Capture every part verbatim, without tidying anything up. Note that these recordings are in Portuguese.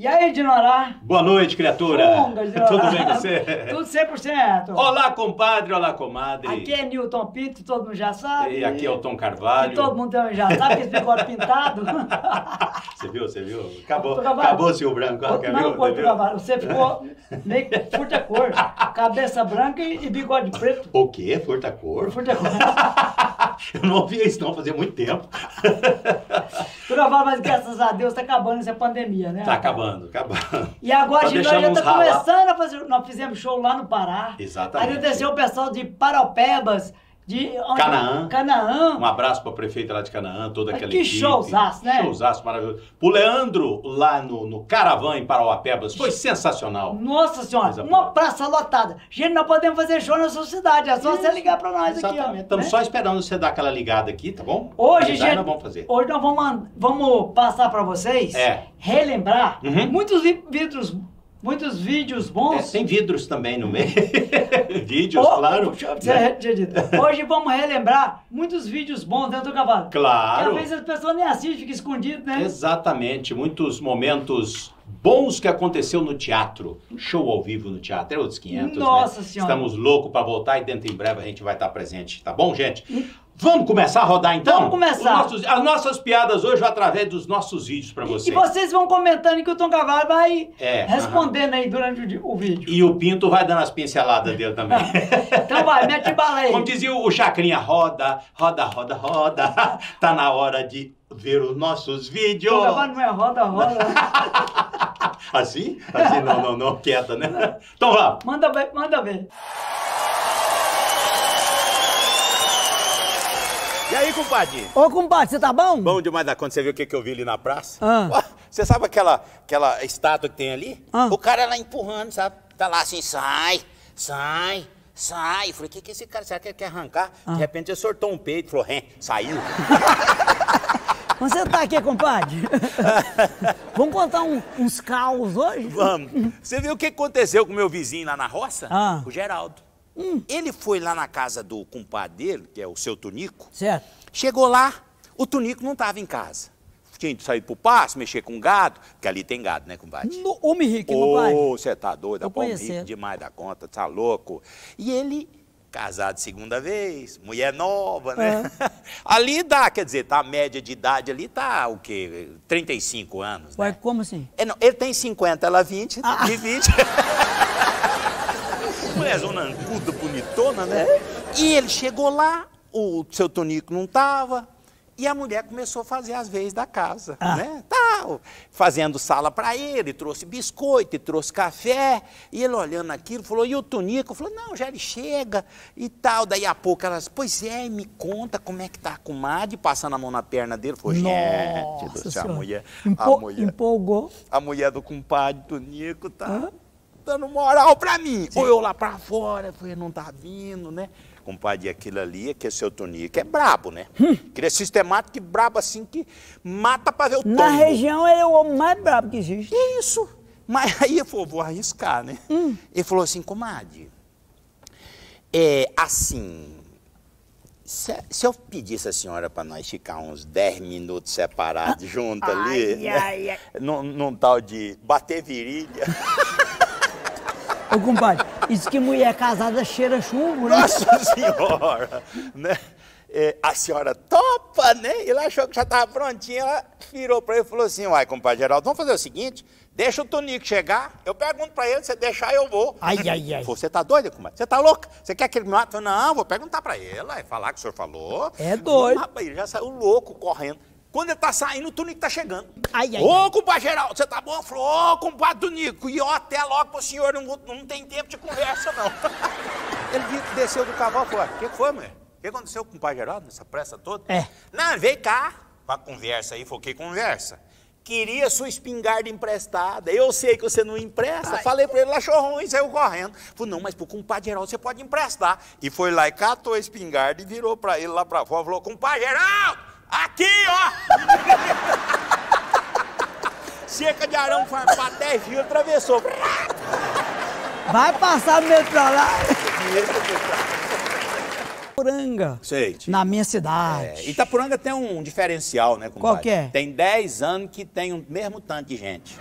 E aí, Dinorá? Boa noite, criatura. Fungas, tudo bem com você? Tudo cem por cento. Olá, compadre, olá, comadre. Aqui é Nilton Pinto, todo mundo já sabe. E aqui é o Tom Carvalho. E todo mundo já sabe, esse bigode pintado. Você viu, você viu? Acabou, acabou o seu branco. Outro, não, viu? Outro, viu? Você ficou meio furta-cor. Cabeça branca e bigode preto. O quê? Furta-cor? Furta-cor. Eu não ouvia isso não, fazia muito tempo. Tu não fala, mas graças a Deus tá acabando essa pandemia, né? Tá acabando, acabando. E agora a gente já tá começando a fazer... Nós fizemos show lá no Pará. Exatamente. Agradeceu o pessoal de Parauapebas, de... Canaã. Canaã. Um abraço pra prefeita lá de Canaã, toda aquela equipe. Que showzaço, né? Showzaço, maravilhoso. Pro Leandro, lá no, no Caravan, em Parauapebas, foi sensacional. Nossa Senhora, uma praça lotada. Gente, nós podemos fazer show na sua cidade, é só isso. Você ligar pra nós. Exatamente. Aqui, ó. Estamos, né, só esperando você dar aquela ligada aqui, tá bom? Hoje, gente, nós vamos fazer. Hoje nós vamos, vamos passar pra vocês, é. relembrar, uhum. muitos vidros... Muitos vídeos bons. É, tem vidros também no meio. Vídeos, oh, claro. Né? Hoje vamos relembrar muitos vídeos bons, né, Tom Carvalho? Claro. Porque às vezes as pessoas nem assistem, ficam escondidas, né? Exatamente. Muitos momentos bons que aconteceu no teatro. Show ao vivo no teatro. É outros quinhentos, Nossa, né? Senhora. Estamos loucos para voltar e dentro em breve a gente vai estar presente. Tá bom, gente? Vamos começar a rodar, então? Vamos começar. Nossos, as nossas piadas hoje através dos nossos vídeos para vocês. E vocês vão comentando que o Tom Carvalho vai é, respondendo uh -huh. aí durante o, o vídeo. E o Pinto vai dando as pinceladas dele também. Então vai, mete bala aí. Como dizia o Chacrinha, roda, roda, roda, roda. Tá na hora de ver os nossos vídeos. Tom Carvalho não é roda, roda. Assim? Assim não, não, não. Quieta, né? Então vamos. Manda ver, manda ver. E aí, compadre? Ô, compadre, você tá bom? Bom demais da conta. Você viu o que, que eu vi ali na praça? Ah. Você sabe aquela, aquela estátua que tem ali? Ah. O cara lá empurrando, sabe? Tá lá assim, sai, sai, sai. Eu falei, o que que esse cara, será que ele quer arrancar? Ah. De repente, ele soltou um peito, falou, hein, saiu. Você tá aqui, compadre? Vamos contar um, uns caos hoje? Vamos. Você viu o que aconteceu com o meu vizinho lá na roça? Ah. O Geraldo. Hum. Ele foi lá na casa do compadre dele, que é o seu Tonico. Certo. Chegou lá, o Tonico não estava em casa. Tinha ido sair pro passo, mexer com gado, porque ali tem gado, né, compadre? No, homem rico, oh, compadre. Ô, você tá doido, é homem rico demais da conta, tá louco. E ele, casado segunda vez, mulher nova, né? É. Ali dá, quer dizer, tá a média de idade ali, tá o quê? trinta e cinco anos, Ué, né? Como assim? É, não, ele tem cinquenta, ela vinte, ah. de vinte... Mulher zona ancuda, bonitona, né? É. E ele chegou lá, o seu Tonico não tava, e a mulher começou a fazer as vezes da casa, ah. né? Tal, fazendo sala pra ele, trouxe biscoito, e trouxe café, e ele olhando aquilo, falou, e o Tonico? Falou, não, já ele chega, e tal. Daí a pouco ela disse, pois é, me conta como é que tá a comadre, passando a mão na perna dele, falou, gente do céu, a mulher, Empo a mulher... Empolgou. A mulher do compadre Tonico, tá... Hã? Dando moral pra mim. Sim. Ou eu lá pra fora, falei, não tá vindo, né? Compadre, aquilo ali, que é seu Toninho, que é brabo, né? Hum. Que é sistemático e brabo assim, que mata pra ver o tombo. Na região, ele é o homem mais brabo que existe. Que isso. Mas aí eu falei, vou arriscar, né? Hum. Ele falou assim, comadre, é assim, se, se eu pedisse a senhora pra nós ficar uns dez minutos separados, ah. juntos ali, ai, né? ai, ai. Num, num tal de bater virilha... Ô, compadre, isso que mulher casada cheira chumbo, né? Nossa senhora, né? É, a senhora topa, né? Ele achou que já estava prontinha, ela virou para ele e falou assim, uai, compadre Geraldo, vamos fazer o seguinte, deixa o Tonico chegar, eu pergunto para ele, se deixar, eu vou. Ai, ai, ai. Você tá doida, compadre? Você tá louca? Você quer que ele me mate? Eu não, vou perguntar para ele, é falar que o senhor falou. É doido. Rapaz, ele já saiu louco, correndo. Quando ele tá saindo, o Tonico tá chegando. Ai, ai, ô, compadre Geraldo, você tá bom? Falou, ô, compadre Tonico, e ó, até logo pro senhor, não, não tem tempo de conversa, não. Ele desceu do cavalo e falou, o que foi, mulher? O que aconteceu com o compadre Geraldo nessa pressa toda? É. Não, veio cá pra conversa aí, falou, que conversa? Queria sua espingarda emprestada, eu sei que você não empresta. Ai. Falei pra ele, lá achou ruim, saiu correndo. Falei, não, mas pro compadre Geraldo você pode emprestar. E foi lá e catou a espingarda e virou pra ele lá pra fora, falou, compadre Geraldo! Aqui, ó! Cerca de arame farpado, dez dias, atravessou. Vai passar no meio pra lá. Itapuranga, sei, tipo, na minha cidade. É, Itapuranga tem um diferencial, né, compadre? Qual que é? Tem dez anos que tem o mesmo tanto de gente.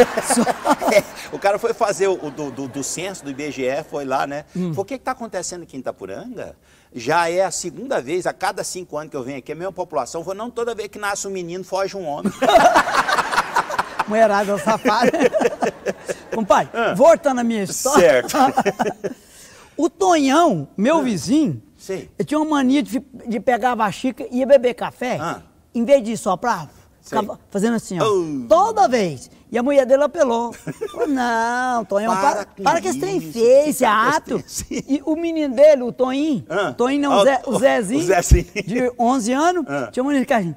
É, o cara foi fazer o do, do, do censo do I B G E, foi lá, né? Hum. Foi, o que está acontecendo aqui em Itapuranga? Já é a segunda vez, a cada cinco anos que eu venho aqui, a mesma população. Foi, não, toda vez que nasce um menino, foge um homem. Mulherada safada. Compai, ah, voltando à minha história. Certo. O Tonhão, meu ah, vizinho, sei, ele tinha uma mania de, de pegar a xícara e ia beber café. Ah. Em vez de soprar, ficava fazendo assim, ó. Oh. Toda vez. E a mulher dele apelou. Falou, não, Tonhão, para, para, para que esse trem feio, esse ato. E o menino dele, o Toninho, ah, Toninho não, ah, o, Zé, o Zezinho, o Zezinho, de onze anos, ah, tinha um menino de carrinho.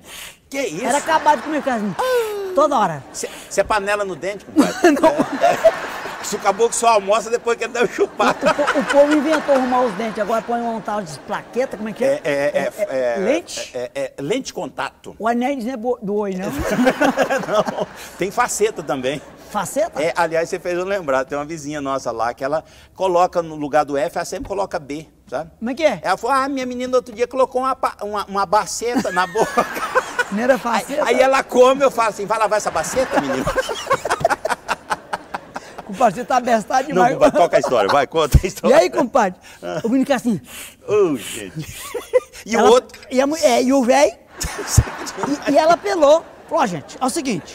Que isso? Era acabado de comer carrinho. Ah. Toda hora. Você é panela no dente, compadre? É. Se o caboclo só almoça, depois que ele deve chupar. O, o, o povo inventou arrumar os dentes, agora põe um tal de plaqueta, como é que é? É, é, é, é, é lente? É, é, é, lente contato. O anel não é do oi, não? Não, tem faceta também. Faceta? É, aliás, você fez eu lembrar, tem uma vizinha nossa lá que ela coloca no lugar do F, ela sempre coloca B, sabe? Como é que é? Ela falou, ah, minha menina outro dia colocou uma, uma, uma baceta na boca. Não era faceta? Aí, aí ela come, eu falo assim, vai lavar essa baceta, menino? Compadre, você tá bestado demais. Não, toca a história, vai, conta a história. E aí, compadre, ah, o menino fica assim. Oh, gente. E ela, o outro? E, a, é, e o velho? e, e ela apelou. Falou, gente, é o seguinte.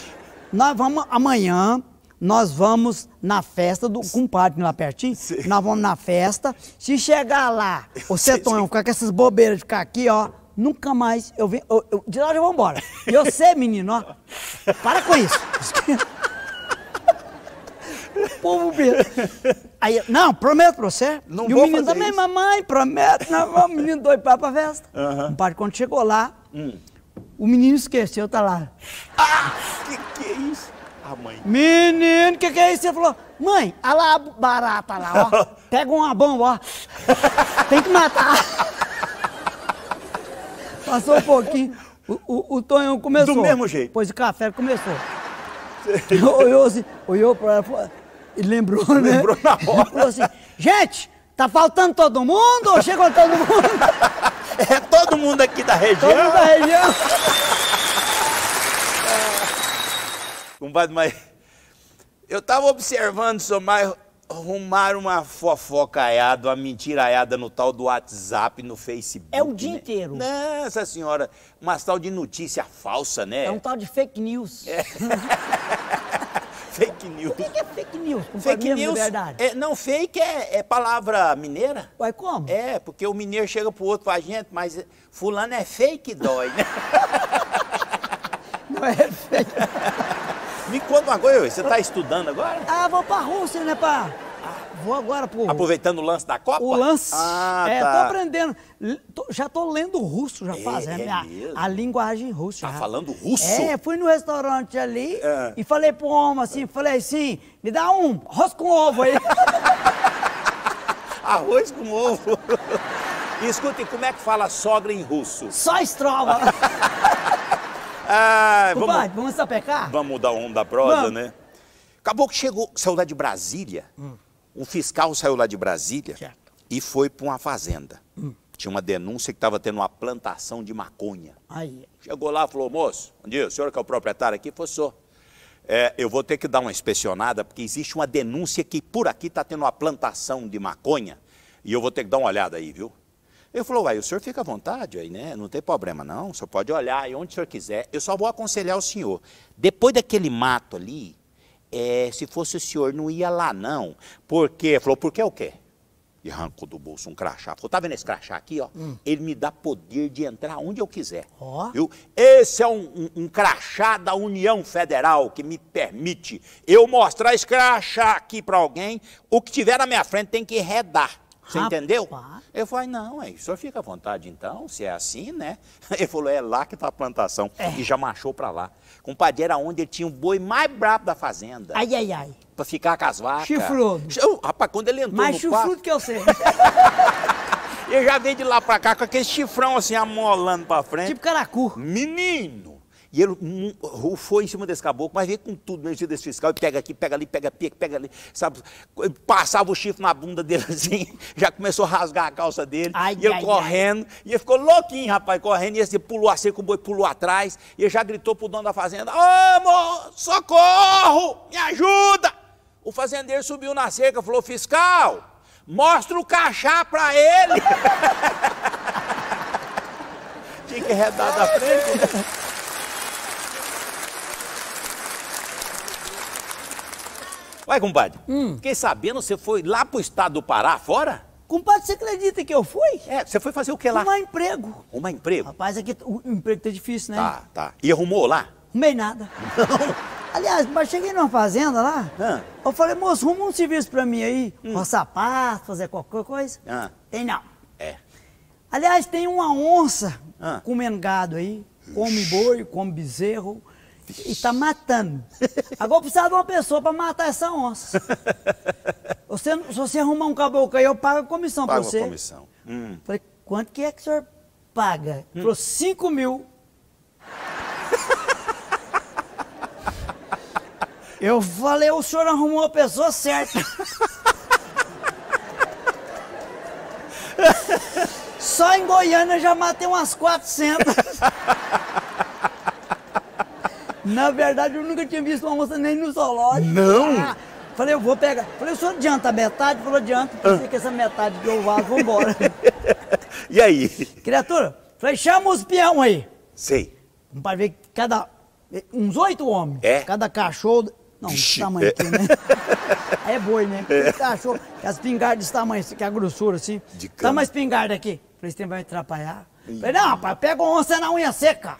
Nós vamos, amanhã, nós vamos na festa do compadre lá pertinho. Sim. Nós vamos na festa. Se chegar lá, você, Tonhão, ficar com essas bobeiras, ficar aqui, ó, nunca mais eu venho. Eu, eu, de lá já vamos embora. E você, menino, ó, para com isso. O povo mesmo. Aí, não, prometo pra você. Não e vou o menino fazer também, isso, mamãe, prometo. Nós vamos, menino doido, para pra festa. Uhum. O compadre, quando chegou lá, hum, o menino esqueceu, tá lá. Ah! Que que é isso? Ah, mãe. Menino, que que é isso? Você falou, mãe, olha lá a barata lá, ó. Pega uma bomba, ó. Tem que matar. Passou um pouquinho, o, o, o Tonhão começou. Do mesmo jeito. Depois o café começou. Olhou assim, olhou pra ela, falou, e lembrou, né? Lembrou na hora. Falou assim, gente, tá faltando todo mundo ou chegou todo mundo? É todo mundo aqui da região? Todo mundo da região. Compadre, mas eu tava observando, só mais arrumaram uma fofocaiada, uma mentiraiada no tal do WhatsApp, no Facebook. É o dia, né, inteiro. Nossa senhora, umas tal de notícia falsa, né? É um tal de fake news. É. Fake news. O que é fake news? Fake news, é, não, fake é, é palavra mineira. Ué, como? É, porque o mineiro chega pro outro e fala, gente, mas fulano é fake dói, né? Não é fake. Me conta uma coisa, você tá estudando agora? Ah, vou pra Rússia, né, pá? Ah, vou agora pro... Aproveitando o lance da Copa? O lance. Ah, é, tá. Tô aprendendo. Tô, já tô lendo russo, já é, faz. É, é a, a linguagem russa. Tá já falando russo? É, fui no restaurante ali é. e falei pro homem assim, falei assim, me dá um rosca com ovo aí. Arroz com ovo. Escuta, e como é que fala sogra em russo? Só estrova. Ah, vamos, compadre, vamos sapecar? Vamos mudar o rumo da prosa, vamos, né? Acabou que chegou, saiu lá de Brasília, hum. um fiscal saiu lá de Brasília, certo, e foi para uma fazenda. Hum. Tinha uma denúncia que estava tendo uma plantação de maconha. Aí. Chegou lá e falou, moço, bom dia, o senhor que é o proprietário aqui? Falou, senhor, é, eu vou ter que dar uma inspecionada, porque existe uma denúncia que por aqui está tendo uma plantação de maconha, e eu vou ter que dar uma olhada aí, viu? Ele falou, uai, o senhor fica à vontade aí, né? Não tem problema, não. O senhor pode olhar aí onde o senhor quiser. Eu só vou aconselhar o senhor. Depois daquele mato ali, é, se fosse o senhor, não ia lá, não. Porque, ele falou, por que o quê? E arrancou do bolso um crachá. Falou, tá vendo esse crachá aqui, ó? Hum. Ele me dá poder de entrar onde eu quiser. Oh. Eu, esse é um, um, um crachá da União Federal que me permite eu mostrar esse crachá aqui pra alguém. O que tiver na minha frente tem que redar. Você entendeu? Eu falei, não, aí, o senhor fica à vontade então, se é assim, né? Ele falou, é lá que tá a plantação. É. E já marchou pra lá. Compadre, era onde ele tinha o boi mais brabo da fazenda. Ai, ai, ai. Pra ficar com as vacas. Chifrudo. Eu, rapaz, quando ele entrou mais no chifrudo quarto, que eu sei. Ele já veio de lá pra cá com aquele chifrão assim, amolando pra frente. Tipo caracu. Menino, E ele foi em cima desse caboclo, mas veio com tudo, no dia desse fiscal, e pega aqui, pega ali, pega aqui, pega ali, sabe? Ele passava o chifre na bunda dele assim, já começou a rasgar a calça dele, ai, e ele ai, correndo, ai. E ele ficou louquinho, rapaz, correndo, e ele pulou assim, com o boi pulou atrás, e ele já gritou pro dono da fazenda, ô, amor, socorro, me ajuda! O fazendeiro subiu na cerca, falou, fiscal, mostra o cachá pra ele! Tinha que arredar da frente, né? Ué, compadre, hum. fiquei sabendo, você foi lá pro estado do Pará, fora? Compadre, você acredita que eu fui? É, você foi fazer o que lá? Arrumar emprego. Arrumar emprego? Rapaz, aqui o emprego tá difícil, né? Tá, tá. E arrumou lá? Arrumei nada. Não? Aliás, mas cheguei numa fazenda lá, ah. eu falei, moço, arruma um serviço pra mim aí, hum. um sapato, fazer qualquer coisa. Ah. Tem não. É. Aliás, tem uma onça ah. comendo gado aí, come boi, come bezerro. E tá matando. Agora eu precisava de uma pessoa pra matar essa onça. Você, se você arrumar um caboclo aí, eu pago a comissão pago pra você. Pago a comissão. Hum. Falei, quanto que é que o senhor paga? Hum. Falou, cinco mil. Eu falei, o senhor arrumou a pessoa certa. Só em Goiânia eu já matei umas quatrocentas. Na verdade, eu nunca tinha visto uma onça nem no zoológico. Não? Ah, falei, eu vou pegar. Falei, o senhor adianta a metade? Falou, adianta. Pensei ah. que essa metade que eu vaso, vamos embora. E aí? Criatura, falei, chama os peão aí. Sei. Para ver que cada... Uns oito homens. É? Cada cachorro... Não, desse tamanho aqui, né? Aí é boi, né? É. Cachorro, as pingardas desse tamanho, que é a grossura, assim. De cama. Tá uma espingarda aqui. Falei, esse tempo vai atrapalhar. Falei, não, rapaz, pega uma onça na unha seca.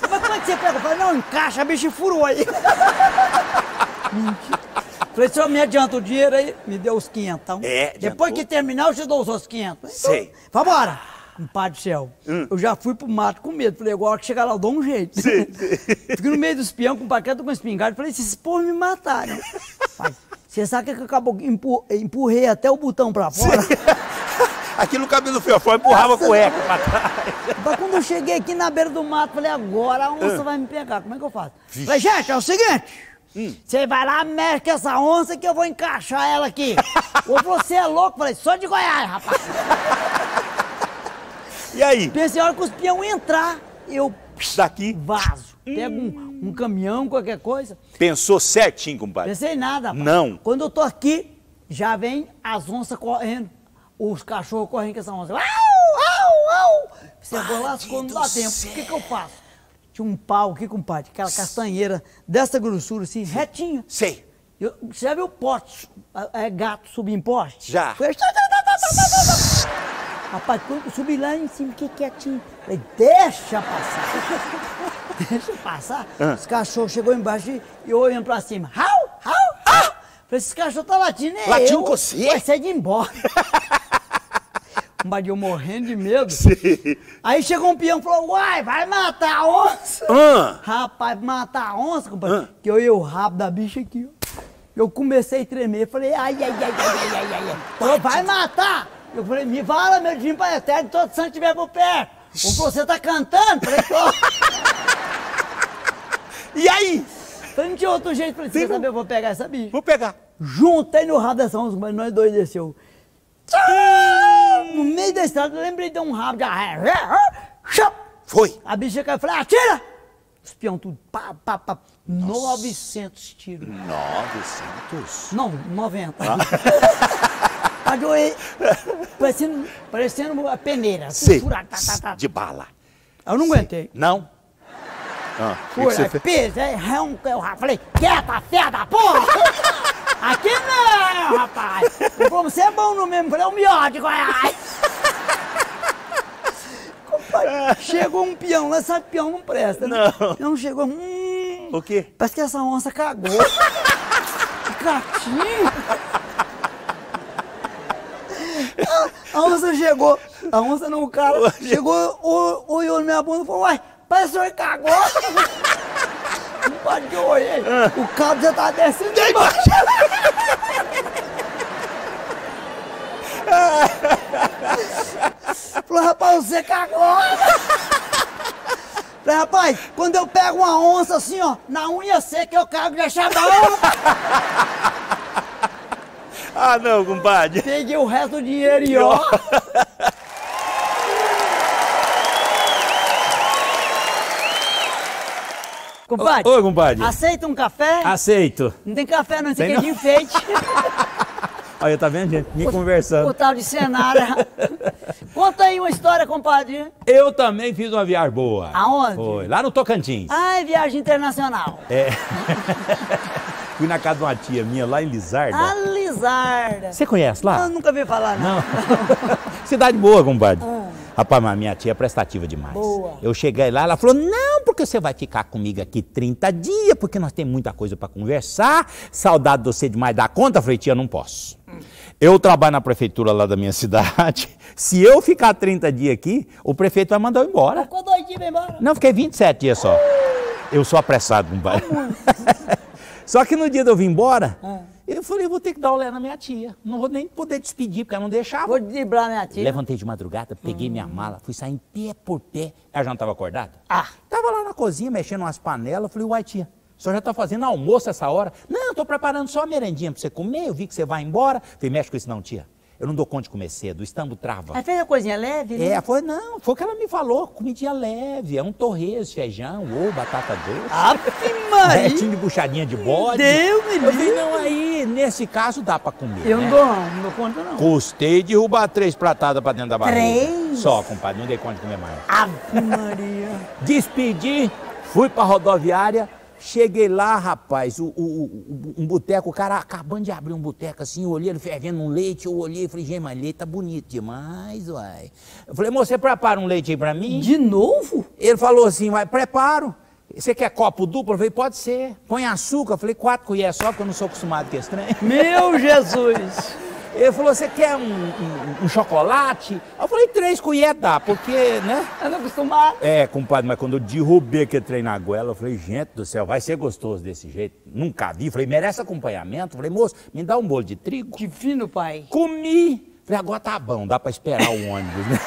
Mas como é que você pega? Eu falei, não, encaixa, a bicha furou aí. Falei, senhor, me adianta o dinheiro aí, me deu os quinhentão. É, depois que terminar, eu te dou os outros quinhentos. Sei. Então, vambora. Compadre do céu, hum. eu já fui pro mato com medo. Falei, agora que chegar lá, eu dou um jeito. Sim, sim. Fiquei no meio dos peão, com o paquete, com espingarda. Falei, esses porra me mataram. Você sabe que eu acabou, empur... empurrei até o botão pra fora? Sim. Aqui no cabelo do fiofó, empurrava a cueca pra trás. Mas quando eu cheguei aqui na beira do mato, falei, agora a onça ah. vai me pegar, como é que eu faço? Vixe. Falei, gente, é o seguinte, você hum. vai lá, mexe com essa onça que eu vou encaixar ela aqui. Ou você é louco? Falei, sou de Goiás, rapaz. E aí? Pensei, a hora que os peão entrar, eu daqui vazo. Hum. Pego um, um caminhão, qualquer coisa. Pensou certinho, compadre? Pensei nada, rapaz. Não. Quando eu tô aqui, já vem as onças correndo. Os cachorros correndo com essa onça. Au, au, au! Você vai lá, quando dá tempo. O que que eu faço? Tinha um pau aqui, compadre, aquela castanheira dessa grossura, assim, retinha. Sei. Eu, você já viu pote, é, gato subir em poste? Já. Foi... Rapaz, quando eu subi lá em cima, que quietinho. Falei, deixa passar. Deixa passar. Ah. Os cachorros chegou embaixo e eu olhando pra cima. Au, au, au! Falei, esse cachorro tá latindo, é latindo eu. Com você? Vai sair de embora. Compadre morrendo de medo. Sim. Aí chegou um peão e falou, uai, vai matar a onça. Ah. Rapaz, matar a onça, compadre. Ah. Que eu ia o rabo da bicha aqui, ó. Eu comecei a tremer, falei, ai, ai, ai, ai, ai, ai, ai. Falou, vai matar. Eu falei, me fala, meu dinheiro pra eterno, todo santo estiver por perto. Ou você tá cantando? Falei, tô. E aí? Falei, não tinha outro jeito pra você saber, eu vou pegar essa bicha. Vou pegar. Juntei no rabo dessa onça, mas nós dois desceu. No meio da estrada, eu lembrei de um rabo de arraia. Foi. A bicha caiu e falei, atira! Os peão tudo, pá, pá, pá. Nossa. novecentos tiros. novecentos? Não, noventa. Ah. parecendo, parecendo a peneira. Sim, furado, tá, tá, tá. De bala. Eu não Sim. aguentei. Não? Ah, foi, que que peso, é, ronca, eu falei, quieta, fé da porra! Aqui não, rapaz! Eu falei, você é bom no mesmo, falei, o melhor de Goiás! Compadre, chegou um peão lá, sabe, peão não presta, né? Não. Peão chegou, hum... O quê? Parece que essa onça cagou. Catinho! A onça chegou, a onça não, o cara, chegou, olhou na minha bunda e falou, uai, parece que o senhor cagou. Não pode que eu olhei. Ah. O cabo já tá descendo de baixo. Falou, rapaz, você cagou. Falei, rapaz, quando eu pego uma onça assim, ó, na unha seca eu cago de achadão. Ah, não, compadre. Peguei o resto do dinheiro e ó. Compadre, oi, compadre. Aceita um café? Aceito. Não tem café, não, isso aqui é de enfeite. Olha, tá vendo, gente? Me o, conversando. O tal de Senara. Conta aí uma história, compadre. Eu também fiz uma viagem boa. Aonde? Foi, lá no Tocantins. Ah, viagem internacional. É. Fui na casa de uma tia minha, lá em Lizarda. Ah, Lizarda. Você conhece lá? Eu nunca vi falar, não. não. Cidade boa, compadre. Hum. Rapaz, mas minha tia é prestativa demais. Boa. Eu cheguei lá, ela falou, não, porque você vai ficar comigo aqui trinta dias, porque nós temos muita coisa para conversar, saudade de você demais da conta. Eu falei, tia, não posso. Hum. Eu trabalho na prefeitura lá da minha cidade, se eu ficar trinta dias aqui, o prefeito vai mandar eu embora. Ficou dois dias, vai embora? Não, fiquei vinte e sete dias só. Eu sou apressado, compadre. Só que no dia de eu vir embora, ah. eu falei, vou ter que dar olé na minha tia. Não vou nem poder despedir, porque ela não deixava. Vou driblar minha tia. Levantei de madrugada, peguei hum. minha mala, fui sair pé por pé. Ela já não estava acordada? Ah. Tava lá na cozinha, mexendo umas panelas. Falei, uai, tia, o senhor já está fazendo almoço essa hora? Não, eu estou preparando só a merendinha para você comer. Eu vi que você vai embora. Falei, mexe com isso não, tia. Eu não dou conta de comer cedo, o estambo trava. Ela fez a coisinha leve, né? É, foi, não, foi o que ela me falou, comidinha leve, é um torresmo, feijão, ovo, batata doce. Ah, que mãe! Retinho de buchadinha de bode. Meu Deus, meu Deus! Não, aí, nesse caso, dá pra comer, Eu né? não dou, não dou conta, não. Custei de derrubar três pratadas pra dentro da barriga. Três? Só, compadre, não dei conta de comer mais. Ave Maria! Despedi, fui pra rodoviária. Cheguei lá, rapaz, o, o, o, um boteco, o cara acabando de abrir um boteco assim, eu olhei, ele fervendo um leite, eu olhei e falei, gente, mas leite tá bonito demais, uai. Eu falei, moço, você prepara um leite aí pra mim? De novo? Ele falou assim, vai, preparo. Você quer copo duplo? Eu falei, pode ser. Põe açúcar? Eu falei, quatro colheres só, porque eu não sou acostumado com esse trem. Meu Jesus! Ele falou, você quer um, um, um chocolate? Eu falei, três colheres dá, porque, né? Eu não acostumado. É, compadre, mas quando eu derrubei aquele trem na goela, eu falei, gente do céu, vai ser gostoso desse jeito. Nunca vi. Falei, merece acompanhamento. Eu falei, moço, me dá um bolo de trigo. Que fino, pai. Comi. Falei, agora tá bom, dá pra esperar o ônibus, né?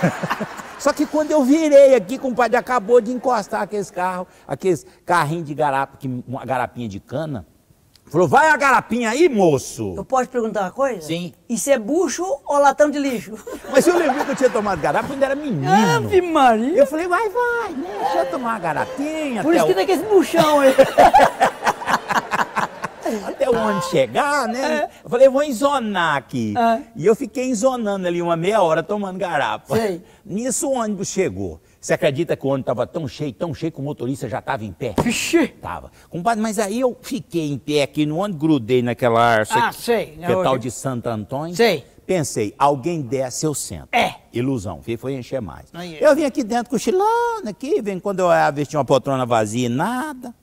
Só que quando eu virei aqui, compadre, acabou de encostar aqueles carros, aqueles carrinhos de garapa, uma garapinha de cana. Falou, vai a garapinha aí, moço. Eu posso perguntar uma coisa? Sim. Isso é bucho ou latão de lixo? Mas eu lembrei que eu tinha tomado garapa quando era menino. Ave Maria. Eu falei, vai, vai, né? Deixa eu tomar uma garapinha. Por isso o... que tem aquele buchão aí. Até onde chegar, né? É. Eu falei, eu vou enzonar aqui. É. E eu fiquei enzonando ali uma meia hora tomando garapa. Sei. Nisso o ônibus chegou. Você acredita que o ônibus estava tão cheio, tão cheio que o motorista já estava em pé? Vixe! Tava. Compadre, mas aí eu fiquei em pé aqui no ônibus, grudei naquela arça. Ah, sei. Que é tal de Santo Antônio. Sei. Pensei, alguém desce, eu sento. É. Ilusão, foi encher mais. Aí, eu vim aqui dentro cochilando, aqui, vem quando eu vesti uma poltrona vazia e nada.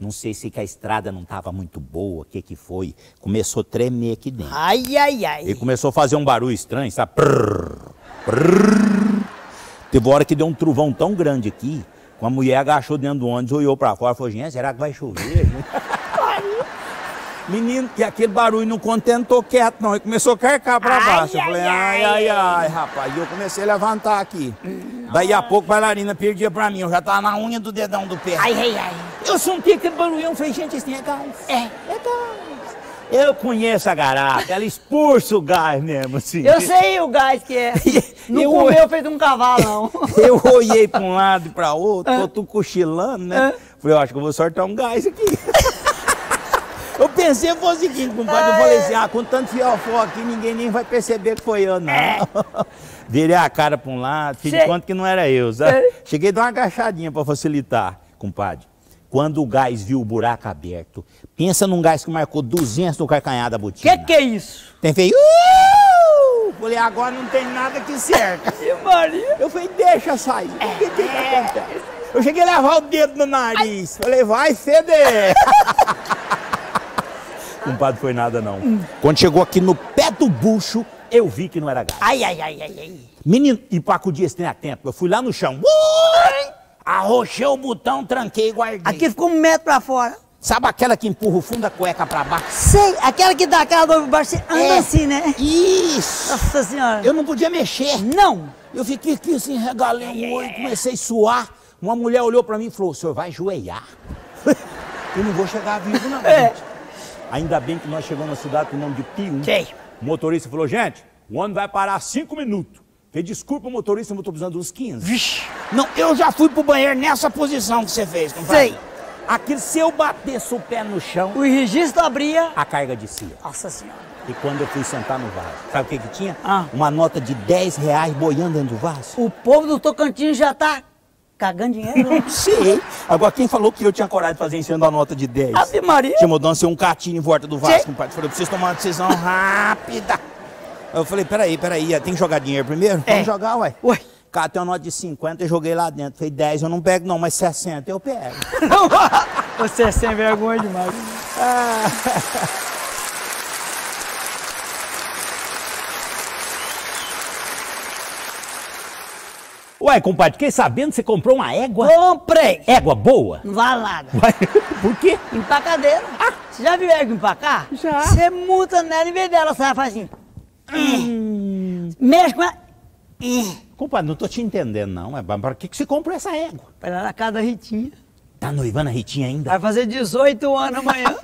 Não sei se que a estrada não estava muito boa, o que que foi. Começou a tremer aqui dentro. Ai, ai, ai. E começou a fazer um barulho estranho, sabe? Prrr, prrr. Teve uma hora que deu um trovão tão grande aqui, que uma mulher agachou dentro do ônibus, olhou pra fora e falou, gente, será que vai chover? Menino, e aquele barulho não contentou quieto não, e começou a carcar pra baixo. Ai, eu falei, ai, ai, ai, ai, rapaz, e eu comecei a levantar aqui. Nossa. Daí a pouco a bailarina perdia pra mim, eu já tava na unha do dedão do pé. Ai, ai, ai. Eu senti aquele barulhão, falei, gente, isso é gás. É, é gás. Eu conheço a garapa, ela expulsa o gás mesmo, assim. Eu sei o gás que é. Não eu comeu feito um cavalo, não. Eu olhei pra um lado e pra outro, ah. tô cochilando, né? Ah. Falei, eu acho que eu vou sortar um gás aqui. Eu pensei foi o seguinte, compadre, ah, eu falei assim, ah, com tanto fiofó aqui, ninguém nem vai perceber que foi eu, não. É. Virei a cara pra um lado, fiz de conta que não era eu, sabe? É. Cheguei a dar uma agachadinha pra facilitar, compadre. Quando o gás viu o buraco aberto, pensa num gás que marcou duzentos no carcanhar da botina. Que que é isso? Tem feio... Uh! Falei, agora não tem nada que cerca. Que Maria? Eu falei, deixa sair. É, que que é. Eu cheguei a levar o dedo no nariz. Ai. Falei, vai feder. Compadre, foi nada não. Hum. Quando chegou aqui no pé do bucho, eu vi que não era gás. Ai, ai, ai, ai, ai. Menino, e pra acudir esse trem a tempo, eu fui lá no chão. Ui! Arrochei o botão, tranquei e guardei. Aqui ficou um metro pra fora. Sabe aquela que empurra o fundo da cueca pra baixo? Sei, aquela que dá aquela dor pra baixo, você anda é. assim, né? Isso! Nossa Senhora! Eu não podia mexer. Não! Eu fiquei aqui assim, regalei o olho, comecei a suar. Uma mulher olhou pra mim e falou, o senhor vai ajoelhar? Eu não vou chegar vivo, não. É. Ainda bem que nós chegamos na cidade com o nome de Pium. Sei. O motorista falou, gente, o ônibus vai parar cinco minutos. Falei, desculpa o motorista, eu tô precisando uns quinze. Vixe. Não, eu já fui pro banheiro nessa posição que você fez, compadre. Sei. Aqui, se eu batesse o pé no chão... O registro abria... A carga descia. Nossa Senhora. E quando eu fui sentar no vaso, sabe o que que tinha? Ah. Uma nota de dez reais boiando dentro do vaso. O povo do Tocantins já tá cagando dinheiro. Não sei. Agora, quem falou que eu tinha coragem de fazer ensinando a nota de dez? Ave Maria. Tinha mudança um catinho em volta do vaso, compadre. Falei, eu preciso tomar uma decisão rápida. Eu falei, peraí, peraí, tem que jogar dinheiro primeiro? É. Vamos jogar, ué. Ué. Cara, tem uma nota de cinquenta, eu joguei lá dentro. Falei, dez eu não pego não, mas sessenta eu pego. Você é sem vergonha demais. Ah. Ué, compadre, fiquei sabendo que você comprou uma égua. Comprei. Égua boa? Não vale nada. Ué, por quê? Empacadeira. Ah. Você já viu égua empacar? Já. Você multa nela em vez dela, você faz assim. Hum. Mexe com ela. Hum. Compadre, não tô te entendendo, não. Para que, que você comprou essa égua? Para lá na casa da Ritinha. Tá noivando a Ritinha ainda? Vai fazer dezoito anos amanhã.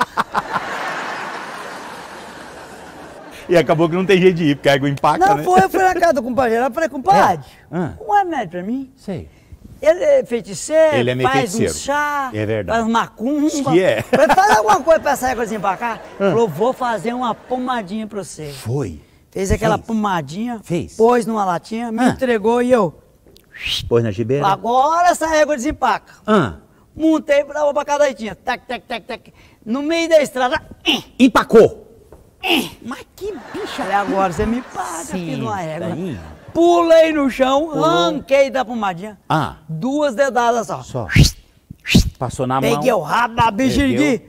E acabou que não tem jeito de ir, porque a água impacta, não, né? Não, foi, eu fui na casa do compadre. Eu falei, compadre, é. ah. um remédio pra mim. Sei. Ele é feiticeiro, Ele é faz feiticeiro. um chá, é verdade. faz macumba. Que é. Falei, faz alguma coisa pra essa águazinha pra cá. Ah. Falou, vou fazer uma pomadinha pra você. Foi. Fez aquela Fez. pomadinha, Fez. pôs numa latinha, me ah. entregou e eu... Pôs na gibeira. Agora essa égua desempaca. Ah. Montei e levou pra casa da Ritinha. Tac, tac, tac, tac. No meio da estrada... Empacou. Mas que bicha! Olha, agora você me paga, filho de uma égua. Pulei no chão, Pulou. ranquei da pomadinha. Ah. Duas dedadas só. Só. Passou na Peguei mão. Peguei o rabo da bicha e...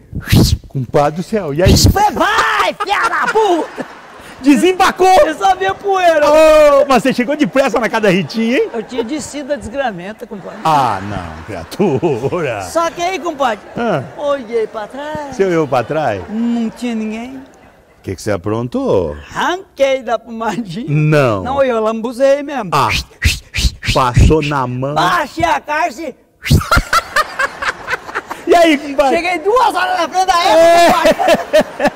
Compadre do céu, e aí? Vai, filha da puta! Desembacou! Eu só vi a poeira. Oh, mas você chegou depressa na casa da Ritinha, hein? Eu tinha descido a desgramenta, compadre. Ah, não, criatura! Só que aí, compadre, ah. olhei pra trás. Você olhou pra trás? Não tinha ninguém. O que, que você aprontou? Ranquei da pomadinha. Não. Não, eu lambuzei mesmo. Ah, passou na mão. Baixei a caixa. E aí, compadre? Cheguei duas horas na frente da época.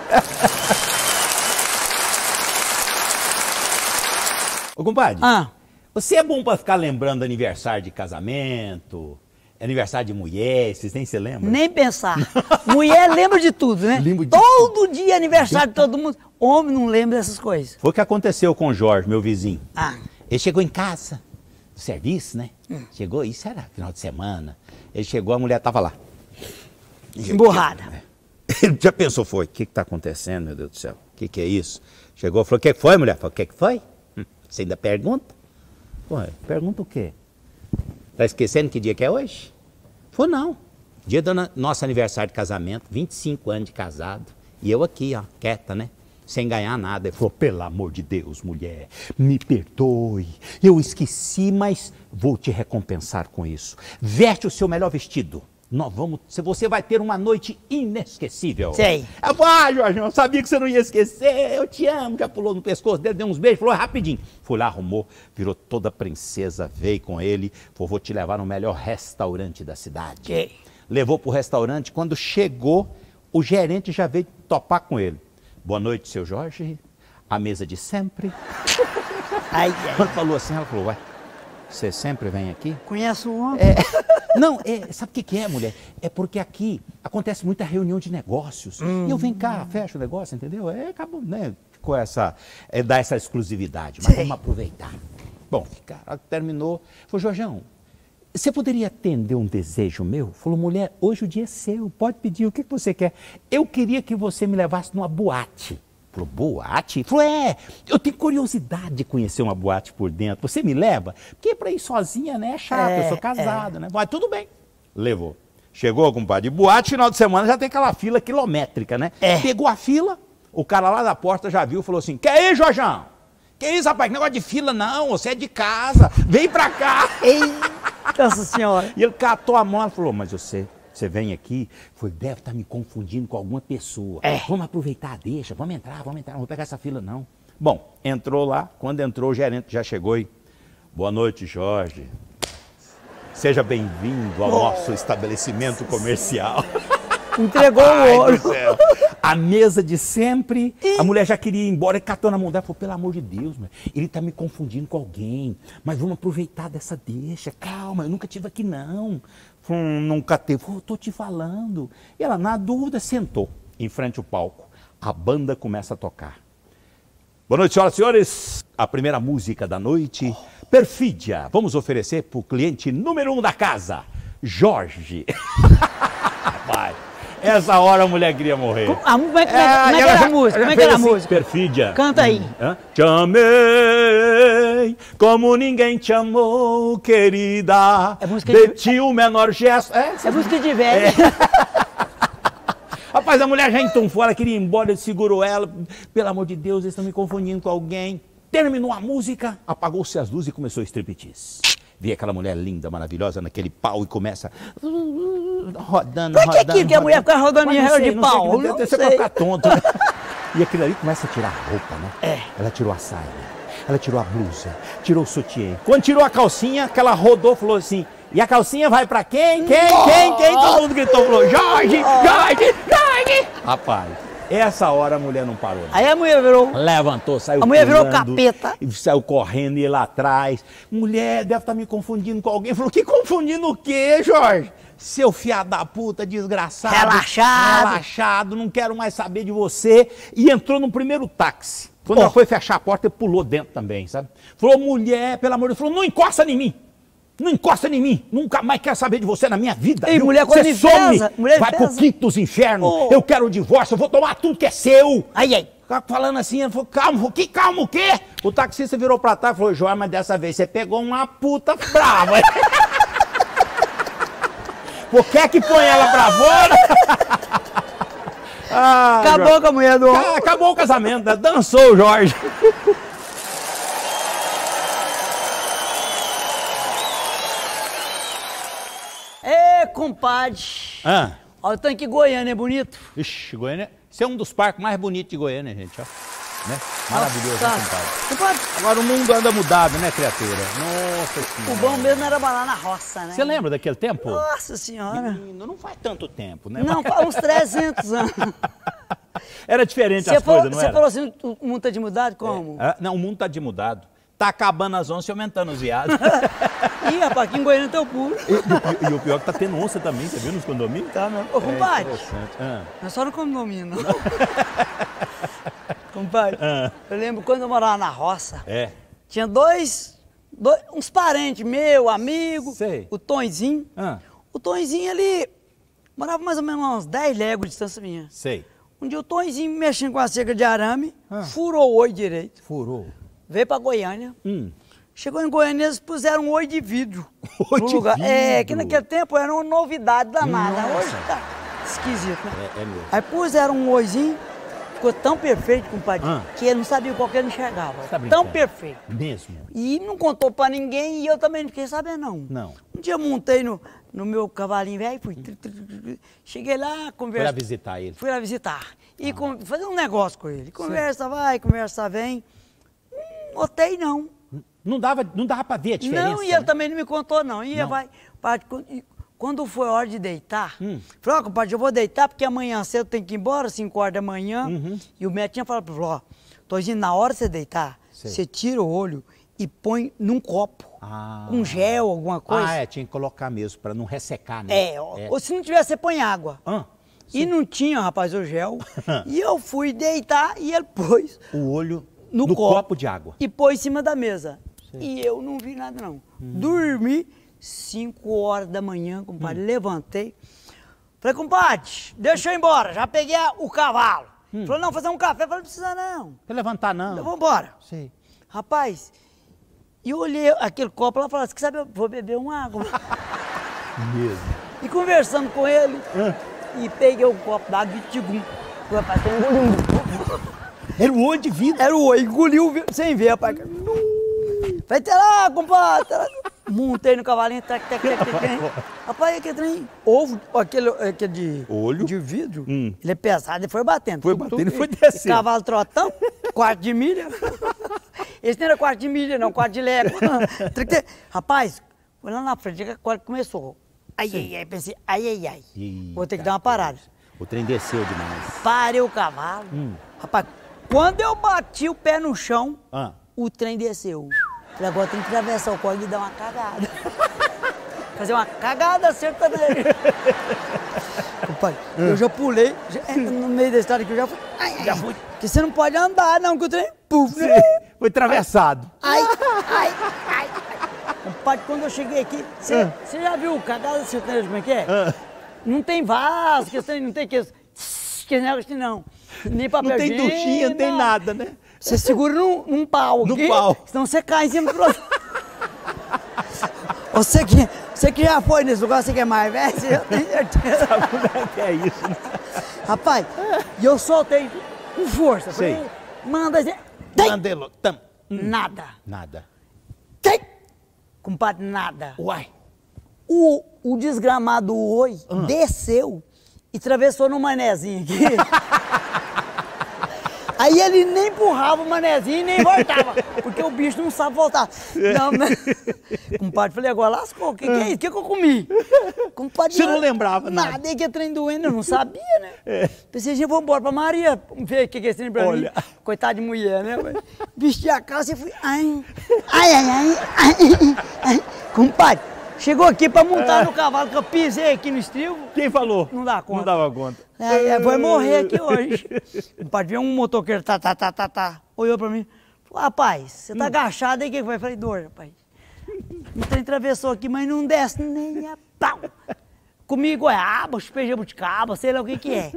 Ô, compadre. Ah. Você é bom pra ficar lembrando aniversário de casamento... Aniversário de mulher, vocês nem se lembram? Nem pensar. Mulher lembra de tudo, né? Lembro de todo tudo. dia aniversário de todo mundo. Homem não lembra dessas coisas. Foi o que aconteceu com o Jorge, meu vizinho. Ah. Ele chegou em casa, do serviço, né? Hum. Chegou, isso era final de semana. Ele chegou, a mulher tava lá. Emburrada. Ele já pensou, foi, o que que tá acontecendo, meu Deus do céu? O que que é isso? Chegou, falou, o que que foi, mulher? Falou, o que que foi? Hum. Você ainda pergunta? Ué, pergunta o quê? Tá esquecendo que dia que é hoje? Foi não. Dia do nosso aniversário de casamento, vinte e cinco anos de casado. E eu aqui, ó, quieta, né? Sem ganhar nada. Ele falou, pelo amor de Deus, mulher, me perdoe. Eu esqueci, mas vou te recompensar com isso. Veste o seu melhor vestido. Nós vamos... Você vai ter uma noite inesquecível. Sei. Eu falei, ah, Jorginho, eu sabia que você não ia esquecer. Eu te amo. Já pulou no pescoço dele, deu uns beijos, falou rapidinho. Foi lá, arrumou, virou toda princesa, veio com ele. Falou, vou te levar no melhor restaurante da cidade. Okay. Levou pro restaurante. Quando chegou, o gerente já veio topar com ele. Boa noite, seu Jorge. A mesa de sempre. Ai, ai. Quando falou assim, ela falou, ué, você sempre vem aqui? Conheço o homem. É... Não, é, sabe o que que é, mulher? É porque aqui acontece muita reunião de negócios. Hum. E eu venho cá, fecho o negócio, entendeu? É, acabou, né? Ficou essa... É, dá essa exclusividade, mas Sim. vamos aproveitar. Bom, cara, terminou. Falou, Jorjão, você poderia atender um desejo meu? Falou, mulher, hoje o dia é seu, pode pedir o que que você quer. Eu queria que você me levasse numa boate. Falou, boate? Falou, é, eu tenho curiosidade de conhecer uma boate por dentro. Você me leva? Porque pra ir sozinha, né, é chato, é, eu sou casado, é. né? Vai, tudo bem. Levou. Chegou, compadre, boate, final de semana já tem aquela fila quilométrica, né? É. Pegou a fila, o cara lá da porta já viu, falou assim, que é isso, Jorjão? Que é isso, rapaz? Que negócio de fila não, você é de casa, vem pra cá. Nossa Senhora. E ele catou a mão e falou, mas eu sei. Você vem aqui, foi, deve estar me confundindo com alguma pessoa. É. Vamos aproveitar, deixa, vamos entrar, vamos entrar, não vou pegar essa fila não. Bom, entrou lá, quando entrou o gerente já chegou e... Boa noite, Jorge. Seja bem-vindo ao oh. nosso estabelecimento comercial. Entregou o ouro. A mesa de sempre. E... a mulher já queria ir embora e catou na mão dela. Falou, pelo amor de Deus, mãe, ele tá me confundindo com alguém. Mas vamos aproveitar dessa deixa. Calma, eu nunca estive aqui, não. Falou, nunca teve. Falou, tô te falando. E ela, na dúvida, sentou em frente ao palco. A banda começa a tocar. Boa noite, senhoras e senhores. A primeira música da noite, oh. Perfídia. Vamos oferecer pro cliente número um da casa, Jorge. Vai. Essa hora a mulher queria morrer. Como é que era a música? Como é que era a música? Perfídia. Canta aí. Hã? Te amei como ninguém te amou, querida. É música de... Deti o menor gesto. É, é música de velho. É. Rapaz, a mulher já entonfou, ela queria ir embora, ele segurou ela. Pelo amor de Deus, eles estão me confundindo com alguém. Terminou a música, apagou-se as luzes e começou o striptease. Vê aquela mulher linda, maravilhosa, naquele pau e começa rodando, rodando. Por que é aquilo que a mulher fica rodando em real de pau? Você vai ficar tonto. Né? E aquilo ali começa a tirar a roupa, né? É. Ela tirou a saia, ela tirou a blusa, tirou o sutiã. Quando tirou a calcinha, que ela rodou, falou assim, e a calcinha vai pra quem? Quem? Oh. Quem? Quem? Todo mundo gritou, falou, Jorge! Oh. Jorge! Jorge! Rapaz. Essa hora a mulher não parou. Aí a mulher virou... Levantou, saiu... A mulher virou capeta. E saiu correndo e lá atrás. Mulher, deve estar me confundindo com alguém. Falou, que confundindo o quê, Jorge? Seu fiado da puta, desgraçado. Relaxado. Relaxado, não quero mais saber de você. E entrou no primeiro táxi. Quando oh. ela foi fechar a porta, ele pulou dentro também, sabe? Falou, mulher, pelo amor de Deus. Falou, não encosta em mim. Não encosta em mim, nunca mais quero saber de você na minha vida. Ei, mulher, você some, mulher vai pesa. Pro quinto dos infernos, oh. eu quero o divórcio, eu vou tomar tudo que é seu. Aí, aí. Falando assim, falou, calma, que calma o quê? O taxista virou pra trás e falou, Jorge, mas dessa vez você pegou uma puta brava. Por que é que põe ela pra fora? Ah, acabou Jorge. Com a mulher do... Acabou o casamento, né? Dançou o Jorge. Compadre, ah. olha o tanque de Goiânia, é bonito? Ixi, Goiânia, esse é um dos parques mais bonitos de Goiânia, gente, ó. Né? Maravilhoso, nossa, né, compadre? Compadre. Agora o mundo anda mudado, né, criatura? Nossa Senhora. O bom mesmo era balar na roça, né? Você lembra daquele tempo? Nossa Senhora. Menino, não faz tanto tempo, né? Não, faz uns trezentos anos. Era diferente cê as falou, coisas, não era? Você falou assim, o mundo tá de mudado, como? É. Ah, não, o mundo tá de mudado. Tá acabando as onças e aumentando os viados. Ih, rapaz, aqui em Goiânia tem o puro. E, e, e o pior é que tá tendo onça também, você viu nos condomínios? Tá, né? Ô, compadre, é ah. não é só no condomínio, não. não. Compadre, ah. eu lembro quando eu morava na roça, é. tinha dois, dois, uns parentes meu, amigo, sei. O Tonzinho. Ah. O Tonzinho, ele morava mais ou menos uns dez léguas de distância minha. Sei. Um dia o Tonzinho, mexendo com a cerca de arame, ah. furou o olho direito. Furou. Veio pra Goiânia, hum. chegou em Goiânia, eles puseram um oi de vidro. Oi de lugar. vidro? É, que naquele tempo era uma novidade danada. Nossa. Hoje tá esquisito, né? É, é mesmo. Aí puseram um oizinho, ficou tão perfeito, compadre, ah. que ele não sabia qual que ele enxergava. Tá tão perfeito. Mesmo? E não contou pra ninguém e eu também não fiquei sabendo, não. Não. Um dia eu montei no, no meu cavalinho velho, fui. Tri, tri, tri, tri. Cheguei lá, conversei. Fui lá visitar ele. Fui lá visitar. E ah. fazer um negócio com ele. Conversa, certo. Vai, conversa, vem. Notei, não. Não dava, não dava pra ver a diferença? Não, e ele né? também não me contou, não. E não. vai... Quando foi a hora de deitar, hum. falou, ó, compadre, eu vou deitar porque amanhã cedo tem que ir embora, cinco horas da manhã. Uhum. E o médico tinha falado pra ele, ó, tô dizendo, na hora de você deitar, sei. Você tira o olho e põe num copo, ah. com gel, alguma coisa. Ah, é, tinha que colocar mesmo, pra não ressecar, né? É, ou, é. ou se não tiver, você põe água. Ah. E não tinha, rapaz, o gel. E eu fui deitar e ele pôs... O olho... No, no copo, copo de água. E pôs em cima da mesa. Sim. E eu não vi nada, não. Hum. Dormi, cinco horas da manhã, compadre. Hum. Levantei. Falei, compadre, deixa eu ir embora. Já peguei o cavalo. Hum. Falou, não, fazer um café. Falei, não precisa, não. Quer levantar, não. Então, vamos embora. Sim. Rapaz, eu olhei aquele copo lá e falei, você quer saber? Vou beber uma água. Mesmo. E conversando com ele, hum. e peguei um copo d'água de tigum. Rapaz, tem um Era o oi de vidro. Era o oi, engoliu sem ver, rapaz. Vai ter lá, compadre. Montei no cavalinho, tac, tac, tac, tac. Rapaz, aquele trem, ovo, aquele, aquele de, olho. De vidro, hum. ele é pesado, ele foi batendo. Foi batendo e foi descendo. Cavalo trotão, quarto de milha. Esse não era quarto de milha, não, quarto de légua. Rapaz, Foi lá na frente, quando começou. Ai, sim. ai, ai, pensei, ai, ai, ai. Eita, vou ter que dar uma parada. O trem desceu demais. Parei o cavalo. Hum. Rapaz, quando eu bati o pé no chão, ah. o trem desceu. Falei, agora tem que atravessar o córrego e dar uma cagada. Fazer uma cagada sertaneja. Pai, hum. eu já pulei, já, no meio da estrada que eu já fui. Ai, ai, já fui. Porque você não pode andar, não, que o trem. Puf, foi atravessado. Ai, ai, ai. Pai, quando eu cheguei aqui, você hum. já viu o cagada sertaneja como é que é? Hum. Não tem vaso, não tem que. Que negócio não. Nem papel higiênico. Não tem duchinha, não tem nada, né? Você segura num, num pau. Num pau. Senão você cai em cima do outro. Você que, você que já foi nesse lugar, você que é mais velho, eu tenho certeza. Sabe como é que é isso, né? Rapaz, e eu soltei com força. Sei. Falei, manda dizer. Mandelo, tam. Nada. Nada. Tem. Compadre, nada. Uai. O, o desgramado oi hum. desceu e atravessou no manézinho aqui. Aí ele nem empurrava o manézinho e nem voltava, porque o bicho não sabe voltar. Não, mas... Compadre, falei, agora lascou, o que, que é isso? O que, que eu comi? Compadre, você não lembrava nada. Nada, aí que é trem doendo, eu não sabia, né? É. Pensei, gente, vamos embora pra Maria, ver o que, que é esse trem pra Olha. mim. Coitado de mulher, né? Vesti a calça e fui, ai, ai, ai, ai, ai, ai. Compadre, chegou aqui pra montar é. no cavalo, que eu pisei aqui no estribo. Quem falou? Não dá conta. Não dava conta. É, é, vai morrer aqui hoje. Compadre, um motoqueiro, tá, tá, tá, tá, tá, olhou pra mim. Falou, rapaz, você tá hum. agachado aí, o que foi? Eu falei, dor, rapaz. O trem atravessou aqui, mas não desce nem a pau. Comi goiaba, chupei jabuticaba, sei lá o que que é.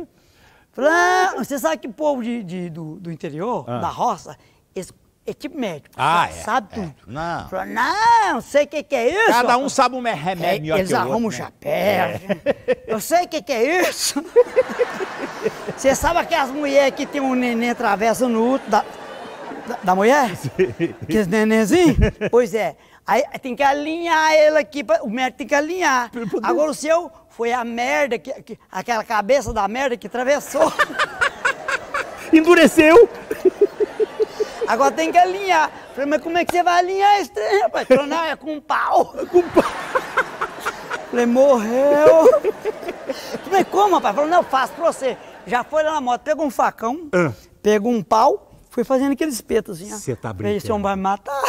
Falei, ah, você sabe que o povo de, de, do, do interior, ah. da roça, eles... É tipo médico, ah, é, sabe é, tudo. Não. Fala, não, sei o que, que é isso. Cada um sabe um remédio é, melhor que o outro. Eles arrumam o chapéu. É. Eu sei o que, que é isso. Você sabe aquelas mulheres que tem um neném atravessa no útero da, da, da mulher? Aqueles nenenzinhos? Pois é. Aí tem que alinhar ele aqui, pra, o médico tem que alinhar. Agora o seu foi a merda, que, que, aquela cabeça da merda que atravessou. Endureceu. Agora tem que alinhar. Falei, mas como é que você vai alinhar esse trem, rapaz? Falei, não, é com um pau. É com um pau. Falei, morreu. Falei, como, rapaz? Falei, não, eu faço pra você. Já foi lá na moto, pegou um facão, ah. pegou um pau, foi fazendo aqueles espetos assim. Você tá brincando. Falei, esse homem vai me matar.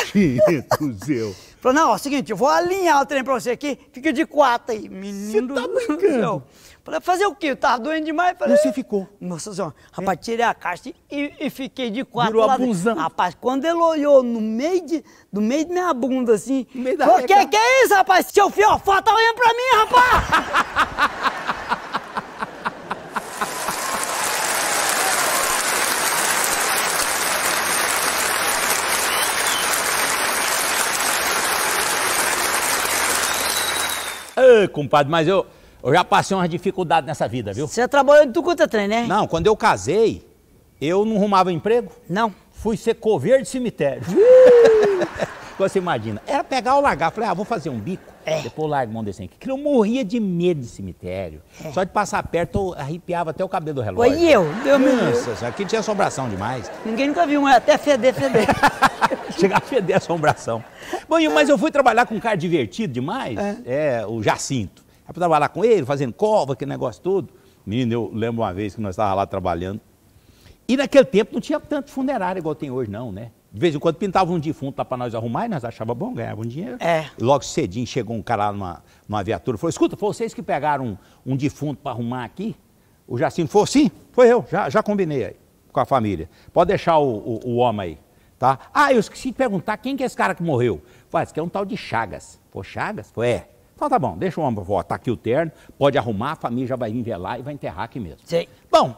Falei, não, ó, seguinte, eu vou alinhar o trem pra você aqui, fica de quatro aí. Menino tá do céu. Falei, fazer o quê? Eu tava doendo demais. Falei, você ficou. Nossa senhora. Rapaz, tirei a caixa e, e fiquei de quatro. Virou a buzão. Rapaz, quando ele olhou no meio de, no meio de minha bunda, assim. No meio da O que, que é isso, rapaz? Seu fiofó tá olhando pra mim, rapaz! Ei, compadre, mas eu... Eu já passei umas dificuldades nessa vida, viu? Você trabalhou em tudo quanto é trem, né? Não, quando eu casei, eu não arrumava emprego. Não. Fui ser coveiro de cemitério. Você imagina. Era pegar ou largar. Falei, ah, vou fazer um bico. É. Depois eu largo mão desse aqui. Porque eu morria de medo de cemitério. É. Só de passar perto, eu arrepiava até o cabelo do relógio. Oi, eu? Deus me livre. Nossa, aqui tinha assombração demais. Ninguém nunca viu, mas até feder, feder. Chegar a feder assombração. Bom, mas eu fui trabalhar com um cara divertido demais, é, é o Jacinto. Aí eu trabalhar com ele, fazendo cova, aquele negócio todo. Menino, eu lembro uma vez que nós estávamos lá trabalhando. E naquele tempo não tinha tanto funerário igual tem hoje, não, né? De vez em quando pintava um defunto lá para nós arrumar e nós achávamos bom, ganhávamos um dinheiro. É. Logo cedinho chegou um cara lá numa, numa viatura e falou, escuta, foi vocês que pegaram um, um defunto para arrumar aqui? O Jacinto falou, sim, foi eu, já, já combinei aí com a família. Pode deixar o, o, o homem aí, tá? Ah, eu esqueci de perguntar, quem que é esse cara que morreu? Faz que é um tal de Chagas. Pô, Chagas? Foi, é. Então tá bom, deixa o homem botar aqui o terno, pode arrumar, a família já vai envelar e vai enterrar aqui mesmo. Sim. Bom,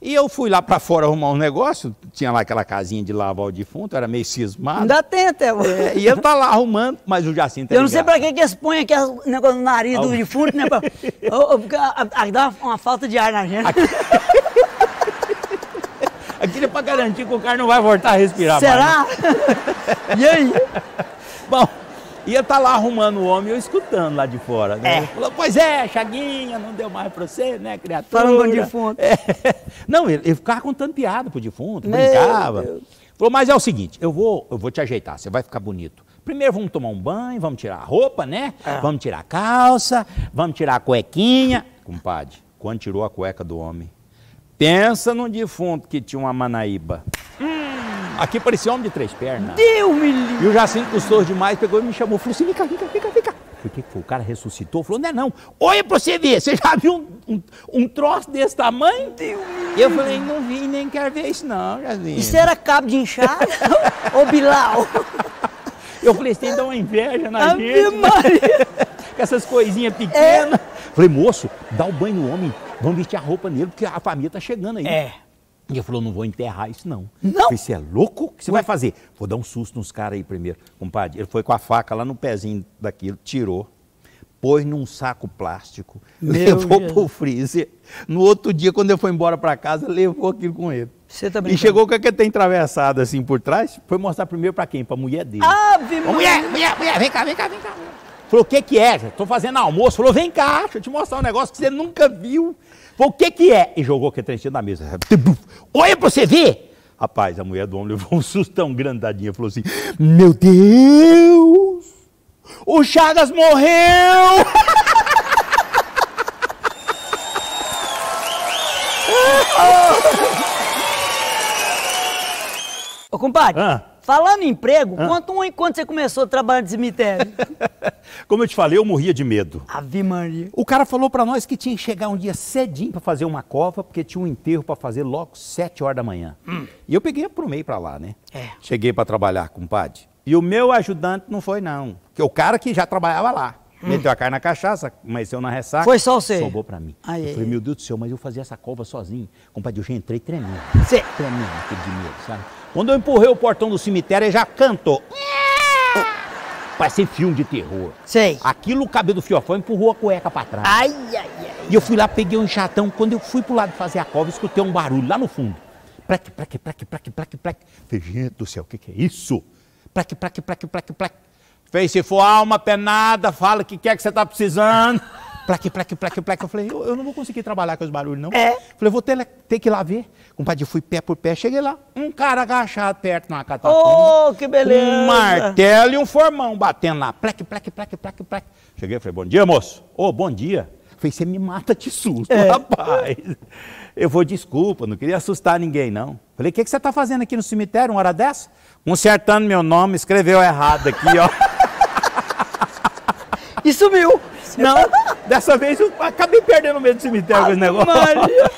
e eu fui lá pra fora arrumar um negócio, tinha lá aquela casinha de lavar o defunto, era meio cismado. Ainda tem até. É, e ele tá lá arrumando, mas o Jacinto... Eu não sei pra que eles põem aqui o negócio no nariz do defunto, né? Dá uma falta de ar na gente. Aquilo é pra garantir que o cara não vai voltar a respirar mais. Será? E aí? Bom... E eu tá lá arrumando o homem, eu escutando lá de fora, né? É. Falou, pois é, Chaguinha, não deu mais pra você, né, criatura? Falando com o defunto. É. Não, ele, ele ficava contando piada pro defunto, meu brincava. Deus. Falou, mas é o seguinte, eu vou, eu vou te ajeitar, você vai ficar bonito. primeiro vamos tomar um banho, vamos tirar a roupa, né? Ah. Vamos tirar a calça, vamos tirar a cuequinha. Compadre, quando tirou a cueca do homem, pensa num defunto que tinha uma manaíba. Hum. Aqui parecia homem de três pernas. Deus me livre! E o Jacinto custou demais, pegou e me chamou. Falou assim, fica, fica, fica, fica. O que foi? O cara ressuscitou? Falou, não é não. Olha pra você ver, você já viu um, um, um troço desse tamanho? Deus e eu falei, não vi, nem quero ver isso não, Jacinto. Isso era cabo de inchada? Ô Bilal? Eu falei, você tem que dar uma inveja na a gente. Maria. Com essas coisinhas pequenas. É. Falei, moço, dá o banho no homem. Vamos vestir a roupa nele, porque a família tá chegando aí. É. E ele falou, não vou enterrar isso não. Não? Você é louco? O que você vai fazer? Vou dar um susto nos caras aí primeiro. Compadre, ele foi com a faca lá no pezinho daquilo, tirou, pôs num saco plástico, meu levou Deus. Pro freezer. No outro dia, quando ele foi embora pra casa, levou aquilo com ele. Você tá brincando? E chegou com aquele tem atravessado assim por trás, foi mostrar primeiro pra quem? Pra mulher dele. Ah, viu? Mulher, mulher, mulher, vem cá, vem cá, vem cá. Falou, o que que é? Já tô fazendo almoço. Falou, vem cá, deixa eu te mostrar um negócio que você nunca viu. Falou, o que que é? E jogou aquele trecho na mesa. Olha pra você ver. Rapaz, a mulher do homem levou um susto tão grande, tadinha. Falou assim, meu Deus, o Chagas morreu. Ô, compadre. Ah. Falando em emprego, ah. conta um enquanto você começou a trabalhar de cemitério. Como eu te falei, eu morria de medo. Ave Maria. O cara falou pra nós que tinha que chegar um dia cedinho pra fazer uma cova, porque tinha um enterro pra fazer logo sete horas da manhã. Hum. E eu peguei pro meio pra lá, né? É. Cheguei pra trabalhar, compadre. E o meu ajudante não foi, não. Porque o cara que já trabalhava lá. Hum. Meteu a cara na cachaça, mas eu na ressaca. Foi só você. Sobrou pra mim. Ai, eu ai, falei, meu Deus do céu, mas eu fazia essa cova sozinho. Compadre, eu já entrei tremendo. Você... Tremendo, aquele de medo, sabe? Quando eu empurrei o portão do cemitério, ele já cantou. Parecia filme de terror. Sei. Aquilo, o cabelo do fiofó empurrou a cueca pra trás. Ai, ai, ai. E eu fui lá, peguei um enxatão. Quando eu fui pro lado fazer a cova, escutei um barulho lá no fundo. Plaque, plaque, plaque, plaque, plaque, plaque. Falei, gente do céu, o que que é isso? Plaque, plaque, plaque, plaque, plaque. Falei, se for alma penada, fala o que quer que você tá precisando. Plaque, plaque, plaque, plaque. Eu falei, eu, eu não vou conseguir trabalhar com os barulhos, não. É? Falei, vou ter, ter que ir lá ver. Compadre, eu fui pé por pé, cheguei lá. Um cara agachado perto numa catacumba. Oh, que beleza! Um martelo e um formão batendo lá. Plaque, plaque, plaque, plaque, plaque. Cheguei e falei, bom dia, moço. Ô, oh, bom dia. Falei, você me mata de susto, é. Rapaz. Eu vou, desculpa, não queria assustar ninguém, não. Falei, o que, que você tá fazendo aqui no cemitério, uma hora dessa? Consertando meu nome, escreveu errado aqui, ó. E sumiu. Não, dessa vez eu acabei perdendo o medo do cemitério com esse negócio. Maria.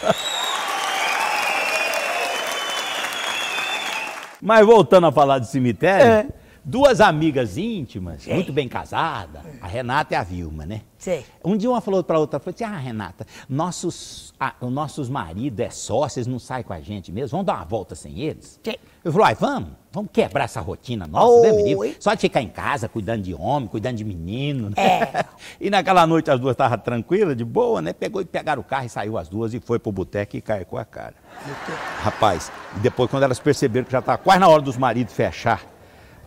Mas voltando a falar de cemitério, é. Duas amigas íntimas, Sim. muito bem casadas, a Renata e a Vilma, né? Sim. Um dia uma falou pra outra, falou assim, ah, Renata, nossos, ah, os nossos maridos é sócios, não saem com a gente mesmo, vamos dar uma volta sem eles? Sim. Eu falei, ai, vamos, vamos quebrar essa rotina nossa, né, menino? Só de ficar em casa, cuidando de homem, cuidando de menino, né? É. E naquela noite as duas estavam tranquilas, de boa, né? Pegou e pegaram o carro e saiu as duas e foi pro boteco e caiu com a cara. Rapaz, e depois quando elas perceberam que já tava quase na hora dos maridos fechar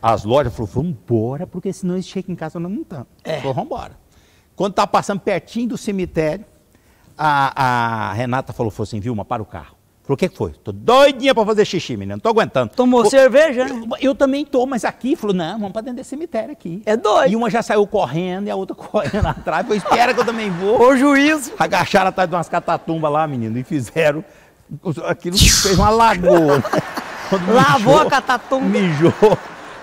as lojas, falou, vamos embora, porque senão eles chegam em casa e nós não estamos. É. Falou, vamos embora. Quando tava passando pertinho do cemitério, a, a Renata falou, falou assim, Vilma, para o carro. Falou, o que foi? Tô doidinha pra fazer xixi, menina, não tô aguentando. Tomou falou, cerveja? Eu, eu também tô, mas aqui. Falou, não, vamos pra dentro desse cemitério aqui. É doido. E uma já saiu correndo e a outra correndo atrás. Falou, espera que eu também vou. Ô, juízo. Agacharam atrás de umas catatumbas lá, menino, e fizeram... Aquilo fez uma lagoa. Né? Lavou mijou, a catatumba. Mijou.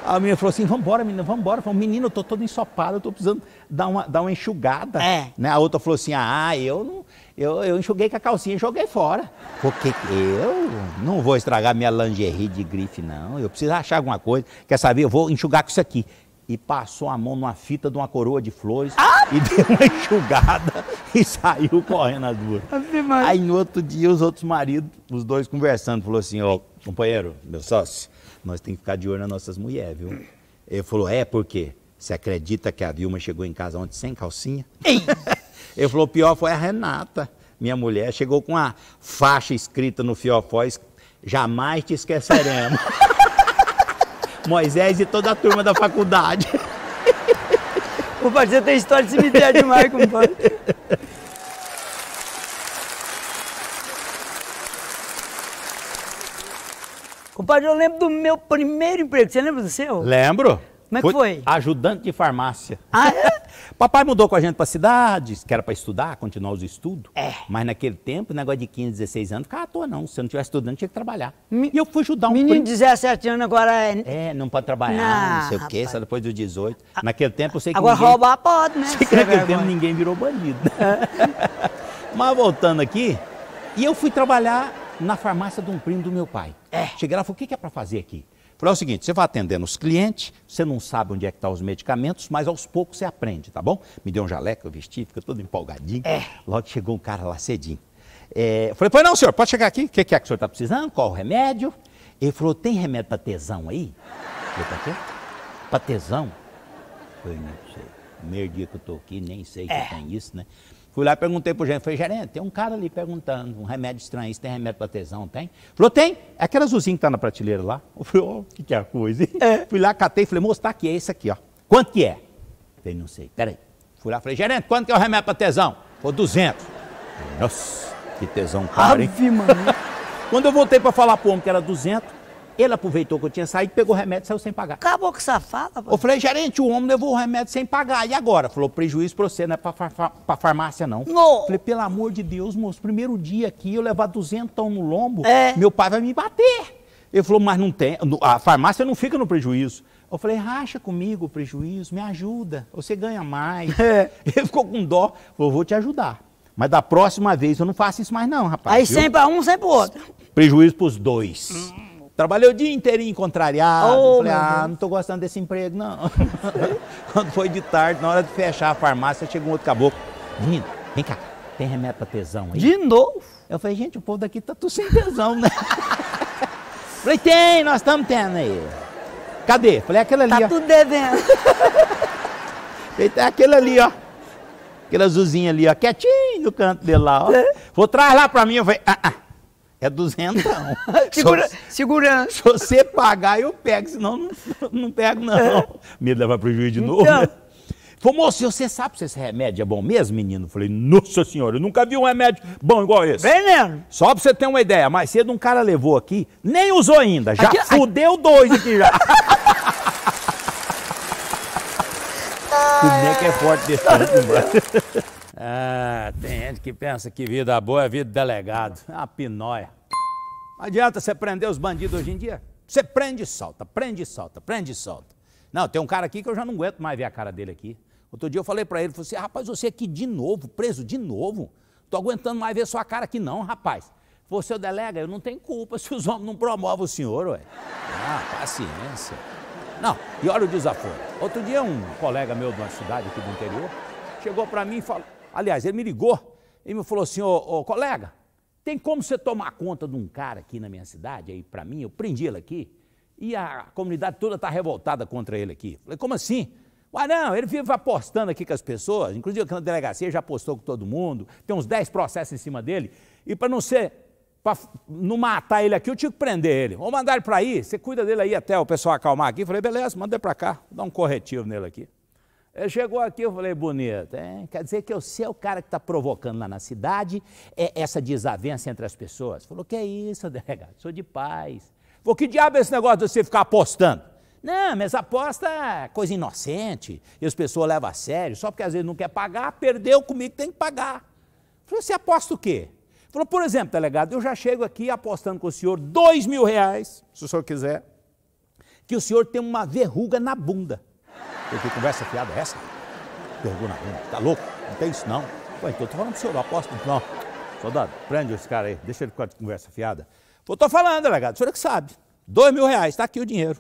A menina falou assim, vambora, menina, vambora. Falou, menino, eu tô toda ensopada, eu tô precisando dar uma, dar uma enxugada. É. Né? A outra falou assim, ah, eu não... Eu, eu enxuguei com a calcinha e joguei fora. Porque eu não vou estragar minha lingerie de grife, não. Eu preciso achar alguma coisa. Quer saber? Eu vou enxugar com isso aqui. E passou a mão numa fita de uma coroa de flores ah! e deu uma enxugada e saiu correndo as duas. Aí no outro dia os outros maridos, os dois conversando, falou assim, ó, oh, companheiro, meu sócio, nós temos que ficar de olho nas nossas mulheres, viu? Ele falou, é, por quê? Você acredita que a Vilma chegou em casa ontem sem calcinha? Ei! Ele falou, o pior foi a Renata, minha mulher, chegou com uma faixa escrita no fiofó, jamais te esqueceremos. Moisés e toda a turma da faculdade. Compadre, você tem história de cemitério demais, compadre. Compadre, eu lembro do meu primeiro emprego, você lembra do seu? Lembro. Como é que foi? Ajudante de farmácia. Ah, é? Papai mudou com a gente pra cidade, que era pra estudar, continuar os estudos. É. Mas naquele tempo, negócio de quinze, dezesseis anos, ficava à toa não. Se eu não tivesse estudando, tinha que trabalhar. Me... E eu fui ajudar um menino primo. de dezessete anos agora é... É, não pode trabalhar, não, não sei o quê, só depois dos dezoito. A... Naquele tempo, eu sei que Agora ninguém... roubar pode, né? Sei que naquele tempo ninguém virou bandido. É. Mas voltando aqui, e eu fui trabalhar na farmácia de um primo do meu pai. É. Cheguei lá e falei, o que que é pra fazer aqui? Falei, é o seguinte, você vai atendendo os clientes, você não sabe onde é que estão os medicamentos, mas aos poucos você aprende, tá bom? Me deu um jaleco, eu vesti, fica todo empolgadinho. É. Logo chegou um cara lá cedinho. É, falei, pois não, senhor, pode chegar aqui, o que, que é que o senhor está precisando, qual o remédio? Ele falou, tem remédio para tesão aí? Eu falei, para quê? Para tesão? Eu falei, não sei, primeiro dia que eu estou aqui, nem sei que é. tem isso, né? Fui lá e perguntei pro gerente, falei, gerente, tem um cara ali perguntando, um remédio estranho, isso tem remédio pra tesão, tem? Falou, tem, é aquele azulzinho que tá na prateleira lá. Eu falei, ô, oh, que que é a coisa, hein? É. Fui lá, catei, falei, moço, tá aqui, é esse aqui, ó. Quanto que é? Falei, não sei, peraí. Fui lá, falei, gerente, quanto que é o remédio pra tesão? Falei, duzentos. Nossa, que tesão caro, hein? Ave, mano. Quando eu voltei pra falar pro homem que era duzentos, ele aproveitou que eu tinha saído, pegou o remédio e saiu sem pagar. Acabou com safada, pô. Eu falei, gerente, o homem levou o remédio sem pagar. E agora? Falou, prejuízo pra você, não é pra, far pra farmácia, não. Não. Falei, pelo amor de Deus, moço, primeiro dia aqui, eu levar duzentão no lombo, é. meu pai vai me bater. Ele falou, mas não tem, a farmácia não fica no prejuízo. Eu falei, racha comigo o prejuízo, me ajuda, você ganha mais. É. Ele ficou com dó, falou, vou te ajudar. Mas da próxima vez eu não faço isso mais não, rapaz. Aí viu? Sempre pra um, sempre pro outro. Prejuízo pros dois. Hum. Trabalhei o dia inteirinho contrariado, oh, falei, ah, não tô gostando desse emprego, não. Quando foi de tarde, na hora de fechar a farmácia, chegou um outro caboclo. Menino, vem cá, tem remédio pra tesão aí? De novo? Eu falei, gente, o povo daqui tá tudo sem tesão, né? Falei, tem, nós estamos tendo aí. Cadê? Falei, aquele ali, tá ó. Tá tudo devendo. Falei, tem aquele ali, ó. Aquele azulzinho ali, ó, quietinho no canto dele lá, ó. Vou traz lá pra mim, eu falei, ah, ah. É duzentão. Segura, segurança. Se você pagar, eu pego, senão não, não pego, não. É. Medo de levar prejuízo de então. novo, né? Falei, moço, você sabe se esse remédio é bom mesmo, menino? Falei, nossa senhora, eu nunca vi um remédio bom igual esse. Veneno. Só pra você ter uma ideia, mais cedo um cara levou aqui, nem usou ainda, já aqui, fudeu aqui. dois aqui já. O boneco é forte desse tanto. Ah, tem gente que pensa que vida boa é vida delegado. É uma pinóia. Não adianta você prender os bandidos hoje em dia. Você prende e solta, prende e solta, prende e solta. Não, tem um cara aqui que eu já não aguento mais ver a cara dele aqui. Outro dia eu falei pra ele, falei assim, rapaz, você aqui de novo, preso de novo? Tô aguentando mais ver sua cara aqui não, rapaz. Falei, seu delega, eu não tenho culpa se os homens não promovem o senhor, ué. Ah, paciência. Não, e olha o desaforo. Outro dia um colega meu de uma cidade aqui do interior chegou pra mim e falou, aliás, ele me ligou e me falou assim, ô, ô colega, tem como você tomar conta de um cara aqui na minha cidade, aí pra mim, eu prendi ele aqui, e a comunidade toda tá revoltada contra ele aqui. Falei, como assim? Ué, não, ele vive apostando aqui com as pessoas, inclusive aqui na delegacia já apostou com todo mundo, tem uns dez processos em cima dele, e pra não ser, pra não matar ele aqui, eu tinha que prender ele. Vou mandar ele pra aí, você cuida dele aí até o pessoal acalmar aqui. Falei, beleza, manda ele pra cá, dá um corretivo nele aqui. Ele chegou aqui, eu falei, bonito, hein? Quer dizer que você é o cara que está provocando lá na cidade é essa desavença entre as pessoas? Falou, que é isso, delegado? Sou de paz. Falou, que diabo é esse negócio de você ficar apostando? Não, mas aposta é coisa inocente, e as pessoas levam a sério, só porque às vezes não quer pagar, perdeu comigo, tem que pagar. Falei, você aposta o quê? Falou, por exemplo, delegado, eu já chego aqui apostando com o senhor dois mil reais, se o senhor quiser, que o senhor tem uma verruga na bunda. Eu que conversa fiada é essa? Pergunta a tá louco? Não tem isso não. Ué, então eu tô falando pro senhor, eu aposto não. Soldado, prende esse cara aí, deixa ele com a conversa fiada. Eu tô falando, delegado, o senhor é que sabe. Dois mil reais, tá aqui o dinheiro.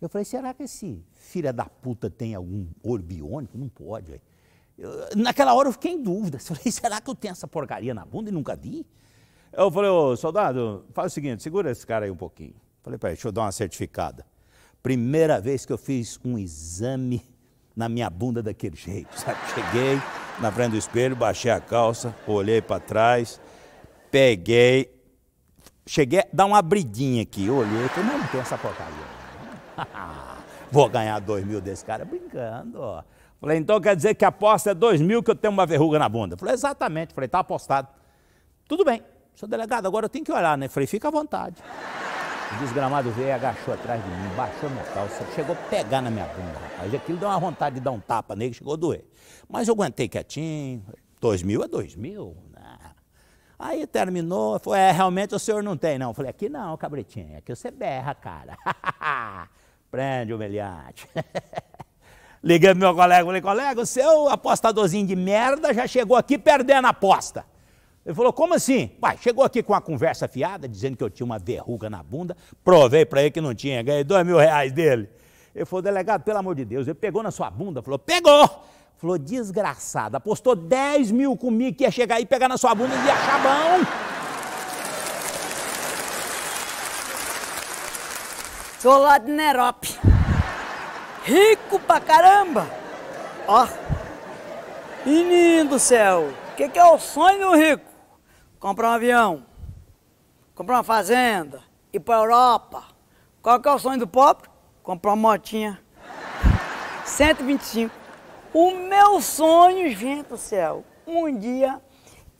Eu falei, será que esse filho da puta tem algum olho biônico? Não pode, velho. Naquela hora eu fiquei em dúvida. Eu falei, será que eu tenho essa porcaria na bunda e nunca vi? Eu falei, ô soldado, faz o seguinte, segura esse cara aí um pouquinho. Eu falei, peraí, deixa eu dar uma certificada. Primeira vez que eu fiz um exame na minha bunda daquele jeito, sabe? Cheguei na frente do espelho, baixei a calça, olhei para trás, peguei, cheguei a dar uma abridinha aqui, olhei e falei, não, não tem essa porcaria. Vou ganhar dois mil desse cara brincando, ó. Falei, então quer dizer que a aposta é dois mil que eu tenho uma verruga na bunda? Falei, exatamente. Falei, tá apostado. Tudo bem, senhor delegado, agora eu tenho que olhar, né? Falei, fica à vontade. O desgramado veio e agachou atrás de mim, baixou minha calça, chegou a pegar na minha bunda, rapaz. Aquilo deu uma vontade de dar um tapa nele, chegou a doer. Mas eu aguentei quietinho, dois mil é dois mil. Nah. Aí terminou, falou, é, realmente o senhor não tem, não. Eu falei, aqui não, cabretinho, aqui você berra, cara. Prende o meliante. Liguei pro meu colega, falei, colega, o seu apostadorzinho de merda já chegou aqui perdendo a aposta. Ele falou, como assim? Uai, chegou aqui com uma conversa fiada, dizendo que eu tinha uma verruga na bunda, provei para ele que não tinha, ganhei dois mil reais dele. Ele falou, delegado, pelo amor de Deus, ele pegou na sua bunda, falou, pegou! Falou, desgraçado, apostou dez mil comigo que ia chegar aí, pegar na sua bunda e ia achar bom. Sou lá de Nerope, rico pra caramba, ó, menino do céu, o que, que é o sonho do rico? Comprar um avião, comprar uma fazenda, ir pra Europa. Qual que é o sonho do pobre? Comprar uma motinha. cento e vinte e cinco. O meu sonho, gente do céu, um dia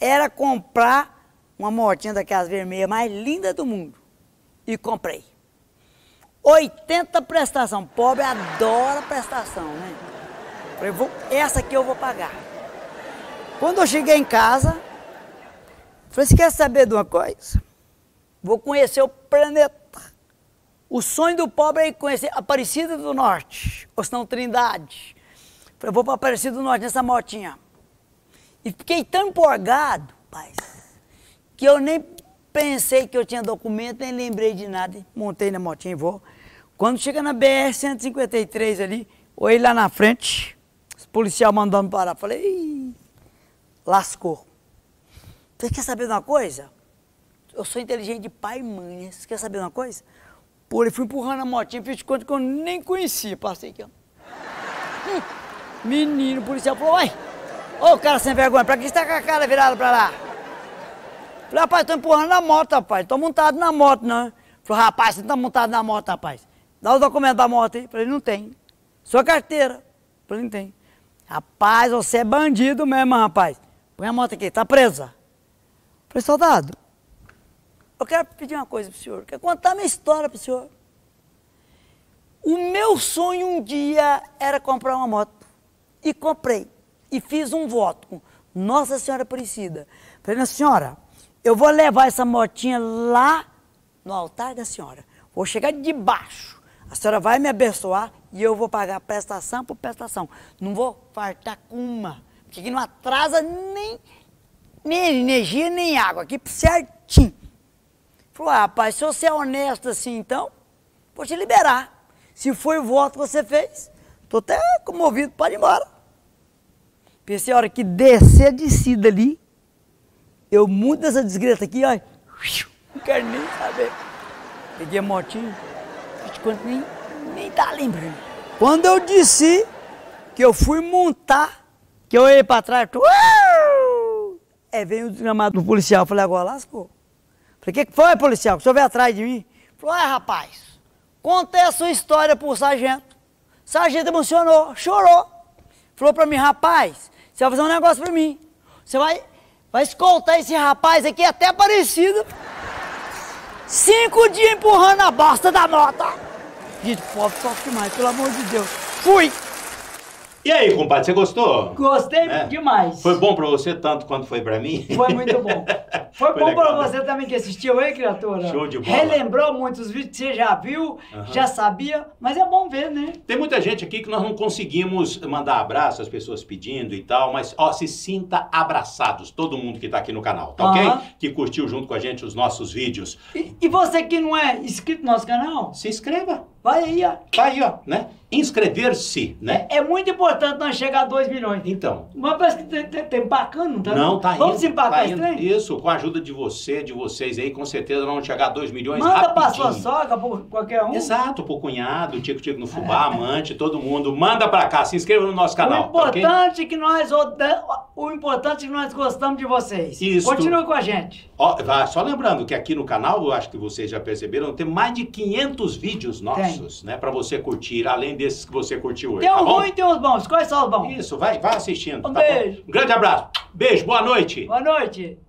era comprar uma motinha daquelas vermelhas mais linda do mundo. E comprei. oitenta prestação. Pobre adora prestação, né? Falei, vou, essa aqui eu vou pagar. Quando eu cheguei em casa, falei, você quer saber de uma coisa? Vou conhecer o planeta. O sonho do pobre é conhecer Aparecida do Norte, ou senão Trindade. Falei, vou para Aparecida do Norte nessa motinha. E fiquei tão empolgado, pai, que eu nem pensei que eu tinha documento, nem lembrei de nada. Montei na motinha e vou. Quando chega na B R cento e cinquenta e três ali, olhei lá na frente, os policiais mandando parar. Falei, ih, lascou. Você quer saber de uma coisa? Eu sou inteligente de pai e mãe, né? Você quer saber de uma coisa? Pô, ele foi empurrando a motinha, fiz de conta que eu nem conhecia. Passei aqui, ó. Hum, menino, o policial falou, uai, ô cara sem vergonha, pra que você tá com a cara virada pra lá? Falei, rapaz, tô empurrando na moto, rapaz. Tô montado na moto, não. Falei, rapaz, você não tá montado na moto, rapaz. Dá o documento da moto aí. Falei, não tem. Sua carteira. Falei, não tem. Rapaz, você é bandido mesmo, rapaz. Põe a moto aqui, tá presa. Falei, soldado, eu quero pedir uma coisa pro senhor, quero contar minha história pro senhor. O meu sonho um dia era comprar uma moto. E comprei. E fiz um voto com Nossa Senhora Aparecida. Falei, Nossa Senhora, eu vou levar essa motinha lá no altar da senhora. Vou chegar de baixo. A senhora vai me abençoar e eu vou pagar prestação por prestação. Não vou fartar com uma. Porque aqui não atrasa nem... nem energia, nem água, aqui certinho. Falou, ah, rapaz, se você é honesto assim, então, vou te liberar. Se foi o voto que você fez, tô até comovido, pode ir embora. Pensei, a hora que descer de si dali, eu mudo essa desgreta aqui, ó, não quero nem saber. Peguei a motinha, de quanto nem, nem tá lembrando. Quando eu disse que eu fui montar, que eu olhei pra trás, tu, é, veio o desgramado do policial. Eu falei, agora lascou. Falei, o que, que foi, policial? O senhor veio atrás de mim? Falou, ah, rapaz, contei a sua história pro sargento. O sargento emocionou, chorou. Falou pra mim, rapaz, você vai fazer um negócio pra mim. Você vai, vai escoltar esse rapaz aqui até Aparecida. Cinco dias empurrando a bosta da moto. Gente, pobre sofre demais, pelo amor de Deus. Fui! E aí, compadre, você gostou? Gostei é. demais. Foi bom pra você tanto quanto foi pra mim? Foi muito bom. Foi, foi bom legal, pra você né? também que assistiu, hein, criatura? Show de bola. Relembrou muitos vídeos que você já viu, uhum. já sabia, mas é bom ver, né? Tem muita gente aqui que nós não conseguimos mandar abraço, as pessoas pedindo e tal, mas ó, se sinta abraçados, todo mundo que tá aqui no canal, tá uhum. ok? Que curtiu junto com a gente os nossos vídeos. E, e você que não é inscrito no nosso canal, se inscreva. Vai aí, ó. Tá aí, ó, né? Inscrever-se, né? É, é muito importante nós chegar a dois milhões. Então. Mas parece que tem, tem, tem bacana, não tá? Não, tá indo. Vamos empatar tá estranho? Isso, com a ajuda de você, de vocês aí, com certeza nós vamos chegar a dois milhões Manda rapidinho. Manda pra sua sogra, por qualquer um. Exato, pro cunhado, tico-tico no fubá, amante, todo mundo. Manda pra cá, se inscreva no nosso canal. O importante tá, okay? que nós o importante é que nós gostamos de vocês. Isso. Continua com a gente. Ó, só lembrando que aqui no canal, eu acho que vocês já perceberam, tem mais de quinhentos vídeos nossos. Tem. Né, para você curtir, além desses que você curtiu hoje. Tem um tá ruim e tem uns bons. Quais são os bons? Isso, vai, vai assistindo. Um tá beijo. Bom? Um grande abraço. Beijo, boa noite. Boa noite.